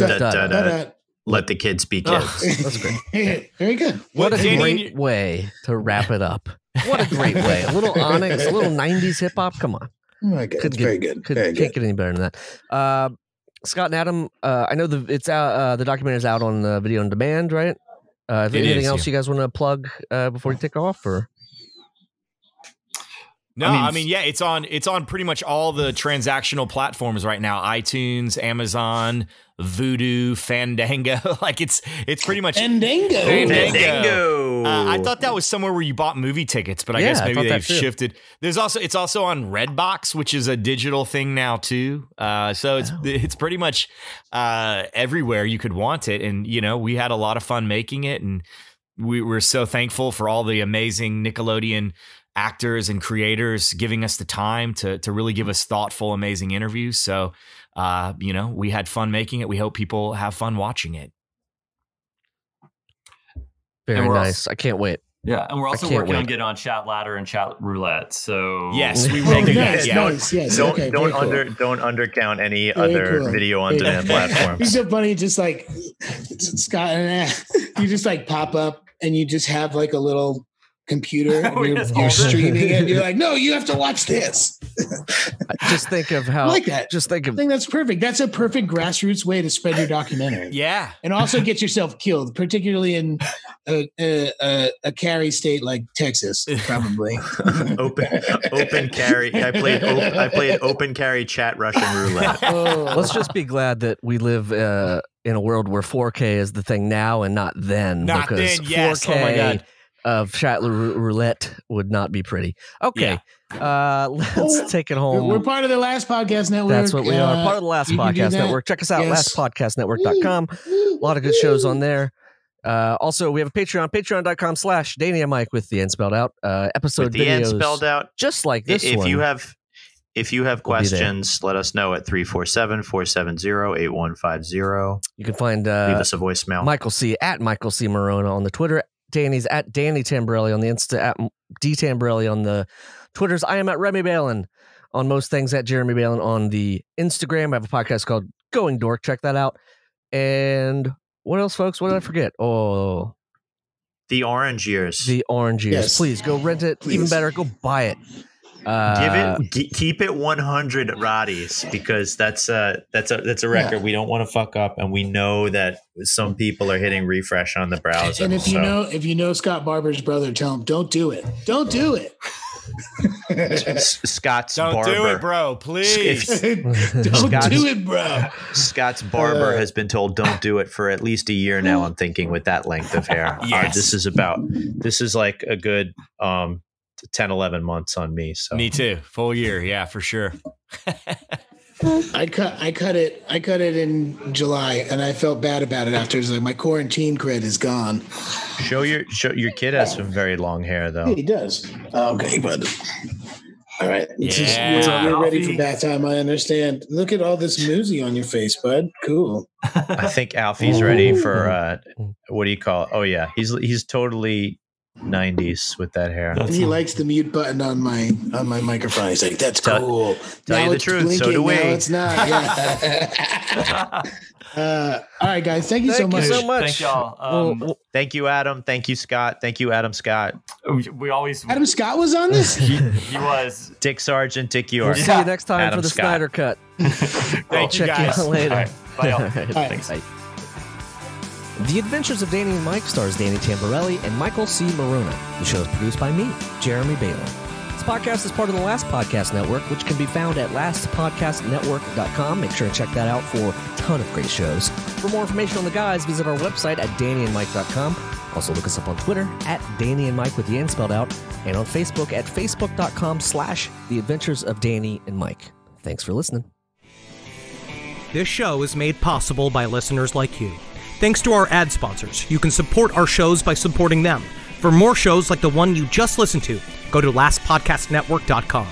da, da, da, da. Let the kids be kids. Oh, that's great. Yeah. Very good. What, what a great way to wrap it up. What a great way. A little Onyx, a little nineties hip hop. Come on. Oh my God. Could very get, good. Could, very can't good. Get any better than that. Uh, Scott and Adam, uh, I know the it's out, uh, the documentary is out on uh, video on demand, right? Uh, is there anything is, else yeah. you guys want to plug uh, before you take off? Or no, I mean, I mean, yeah, it's on it's on pretty much all the transactional platforms right now: iTunes, Amazon, Vudu, Fandango. Like it's it's pretty much Fandango. Fandango. Fandango. Uh, I thought that was somewhere where you bought movie tickets, but I yeah, guess maybe they've shifted. There's also it's also on Redbox, which is a digital thing now too. Uh, so it's oh. it's pretty much uh, everywhere you could want it, and you know we had a lot of fun making it, and we were so thankful for all the amazing Nickelodeon actors and creators giving us the time to to really give us thoughtful, amazing interviews. So, uh, you know, we had fun making it. We hope people have fun watching it. Very nice. I can't wait. Yeah, and we're also working wait. on getting on Chat Ladder and Chat Roulette. So yes, we will do yes, that. Yeah. Nice, yes. Don't okay, don't cool. under don't undercount any very other cool. video on demand platforms. It's so funny, just like Scott and I, you just like pop up and you just have like a little computer and you're, you're streaming it. And you're like, no, you have to watch this. Just think of how I like that. Just think of. I think that's perfect. That's a perfect grassroots way to spread your documentary. Yeah, and also get yourself killed, particularly in. A, a, a carry state like Texas, probably. open open carry. I played op, I played open carry chat Russian roulette. Oh. Let's just be glad that we live uh, in a world where four K is the thing now and not then. Not because then, yes. four K oh my God. Of chat roulette would not be pretty. Okay. Yeah. Uh, let's oh. take it home. We're part of the Last Podcast Network. That's what we uh, are. Part of the Last Podcast Network. Check us out, yes. last podcast network dot com. A lot of good shows on there. Uh, also, we have a Patreon, patreon dot com slash Danny and Mike with the N spelled out. Uh, episode with the videos, N spelled out, just like this. If one, you have, if you have questions, let us know at three four seven, four seven zero, eight one five zero. You can find uh, leave us a voicemail. Michael C at Michael C Maronna on the Twitter. Danny's at Danny Tamberelli on the Insta. At D Tamberelli on the Twitters. I am at Remy Balin on most things. At Jeremy Balin on the Instagram. I have a podcast called Going Dork. Check that out. And. What else, folks? What did I forget? Oh, the Orange Years. The Orange Years. Yes. Please go rent it. Please. Even better, go buy it. Uh, Give it. Keep it one hundred Rotties, because that's a that's a that's a record yeah. we don't want to fuck up, and we know that some people are hitting refresh on the browser. And if you so. know, if you know Scott Barber's brother, tell him don't do it. Don't do it. Scott's don't Barber. do it, bro. Please, don't Scott's, do it, bro. Scott's Barber uh, has been told don't do it for at least a year now. I'm thinking with that length of hair, yes. uh, this is about this is like a good um, ten, eleven months on me. So me too, full year, yeah, for sure. I cut, I cut it, I cut it in July, and I felt bad about it after. It's like my quarantine cred is gone. Show your, show your kid has some very long hair, though. Yeah, he does. Okay, bud. All right, yeah, just, we're, we're ready for bath time. I understand. Look at all this muzy on your face, bud. Cool. I think Alfie's ready for uh, what do you call it? Oh yeah, he's he's totally nineties with that hair. That's and he awesome. likes the mute button on my on my microphone. He's like, that's tell, cool. Tell now you the truth. Blinking. So do we. No, it's not. Yeah. uh, all right, guys. Thank you thank so much. You so much. Thank y'all. Um, well, thank you, Adam. Thank you, Scott. Thank you, Adam Scott. We always Adam Scott was on this? he, he was. Dick Sargent, Dick York. We'll see you next time Adam for the Scott. Snyder Cut. Thank I'll you check guys. You out later. All right. Bye, y'all. All right. Thanks. Bye. The Adventures of Danny and Mike stars Danny Tamberelli and Michael C. Maronna. The show is produced by me, Jeremy Balin. This podcast is part of the Last Podcast Network, which can be found at last podcast network dot com. Make sure to check that out for a ton of great shows. For more information on the guys, visit our website at danny and mike dot com. Also look us up on Twitter at Danny and Mike with the N spelled out, and on Facebook at facebook dot com slash the adventures of Danny and Mike. Thanks for listening. This show is made possible by listeners like you. Thanks to our ad sponsors. You can support our shows by supporting them. For more shows like the one you just listened to, go to last podcast network dot com.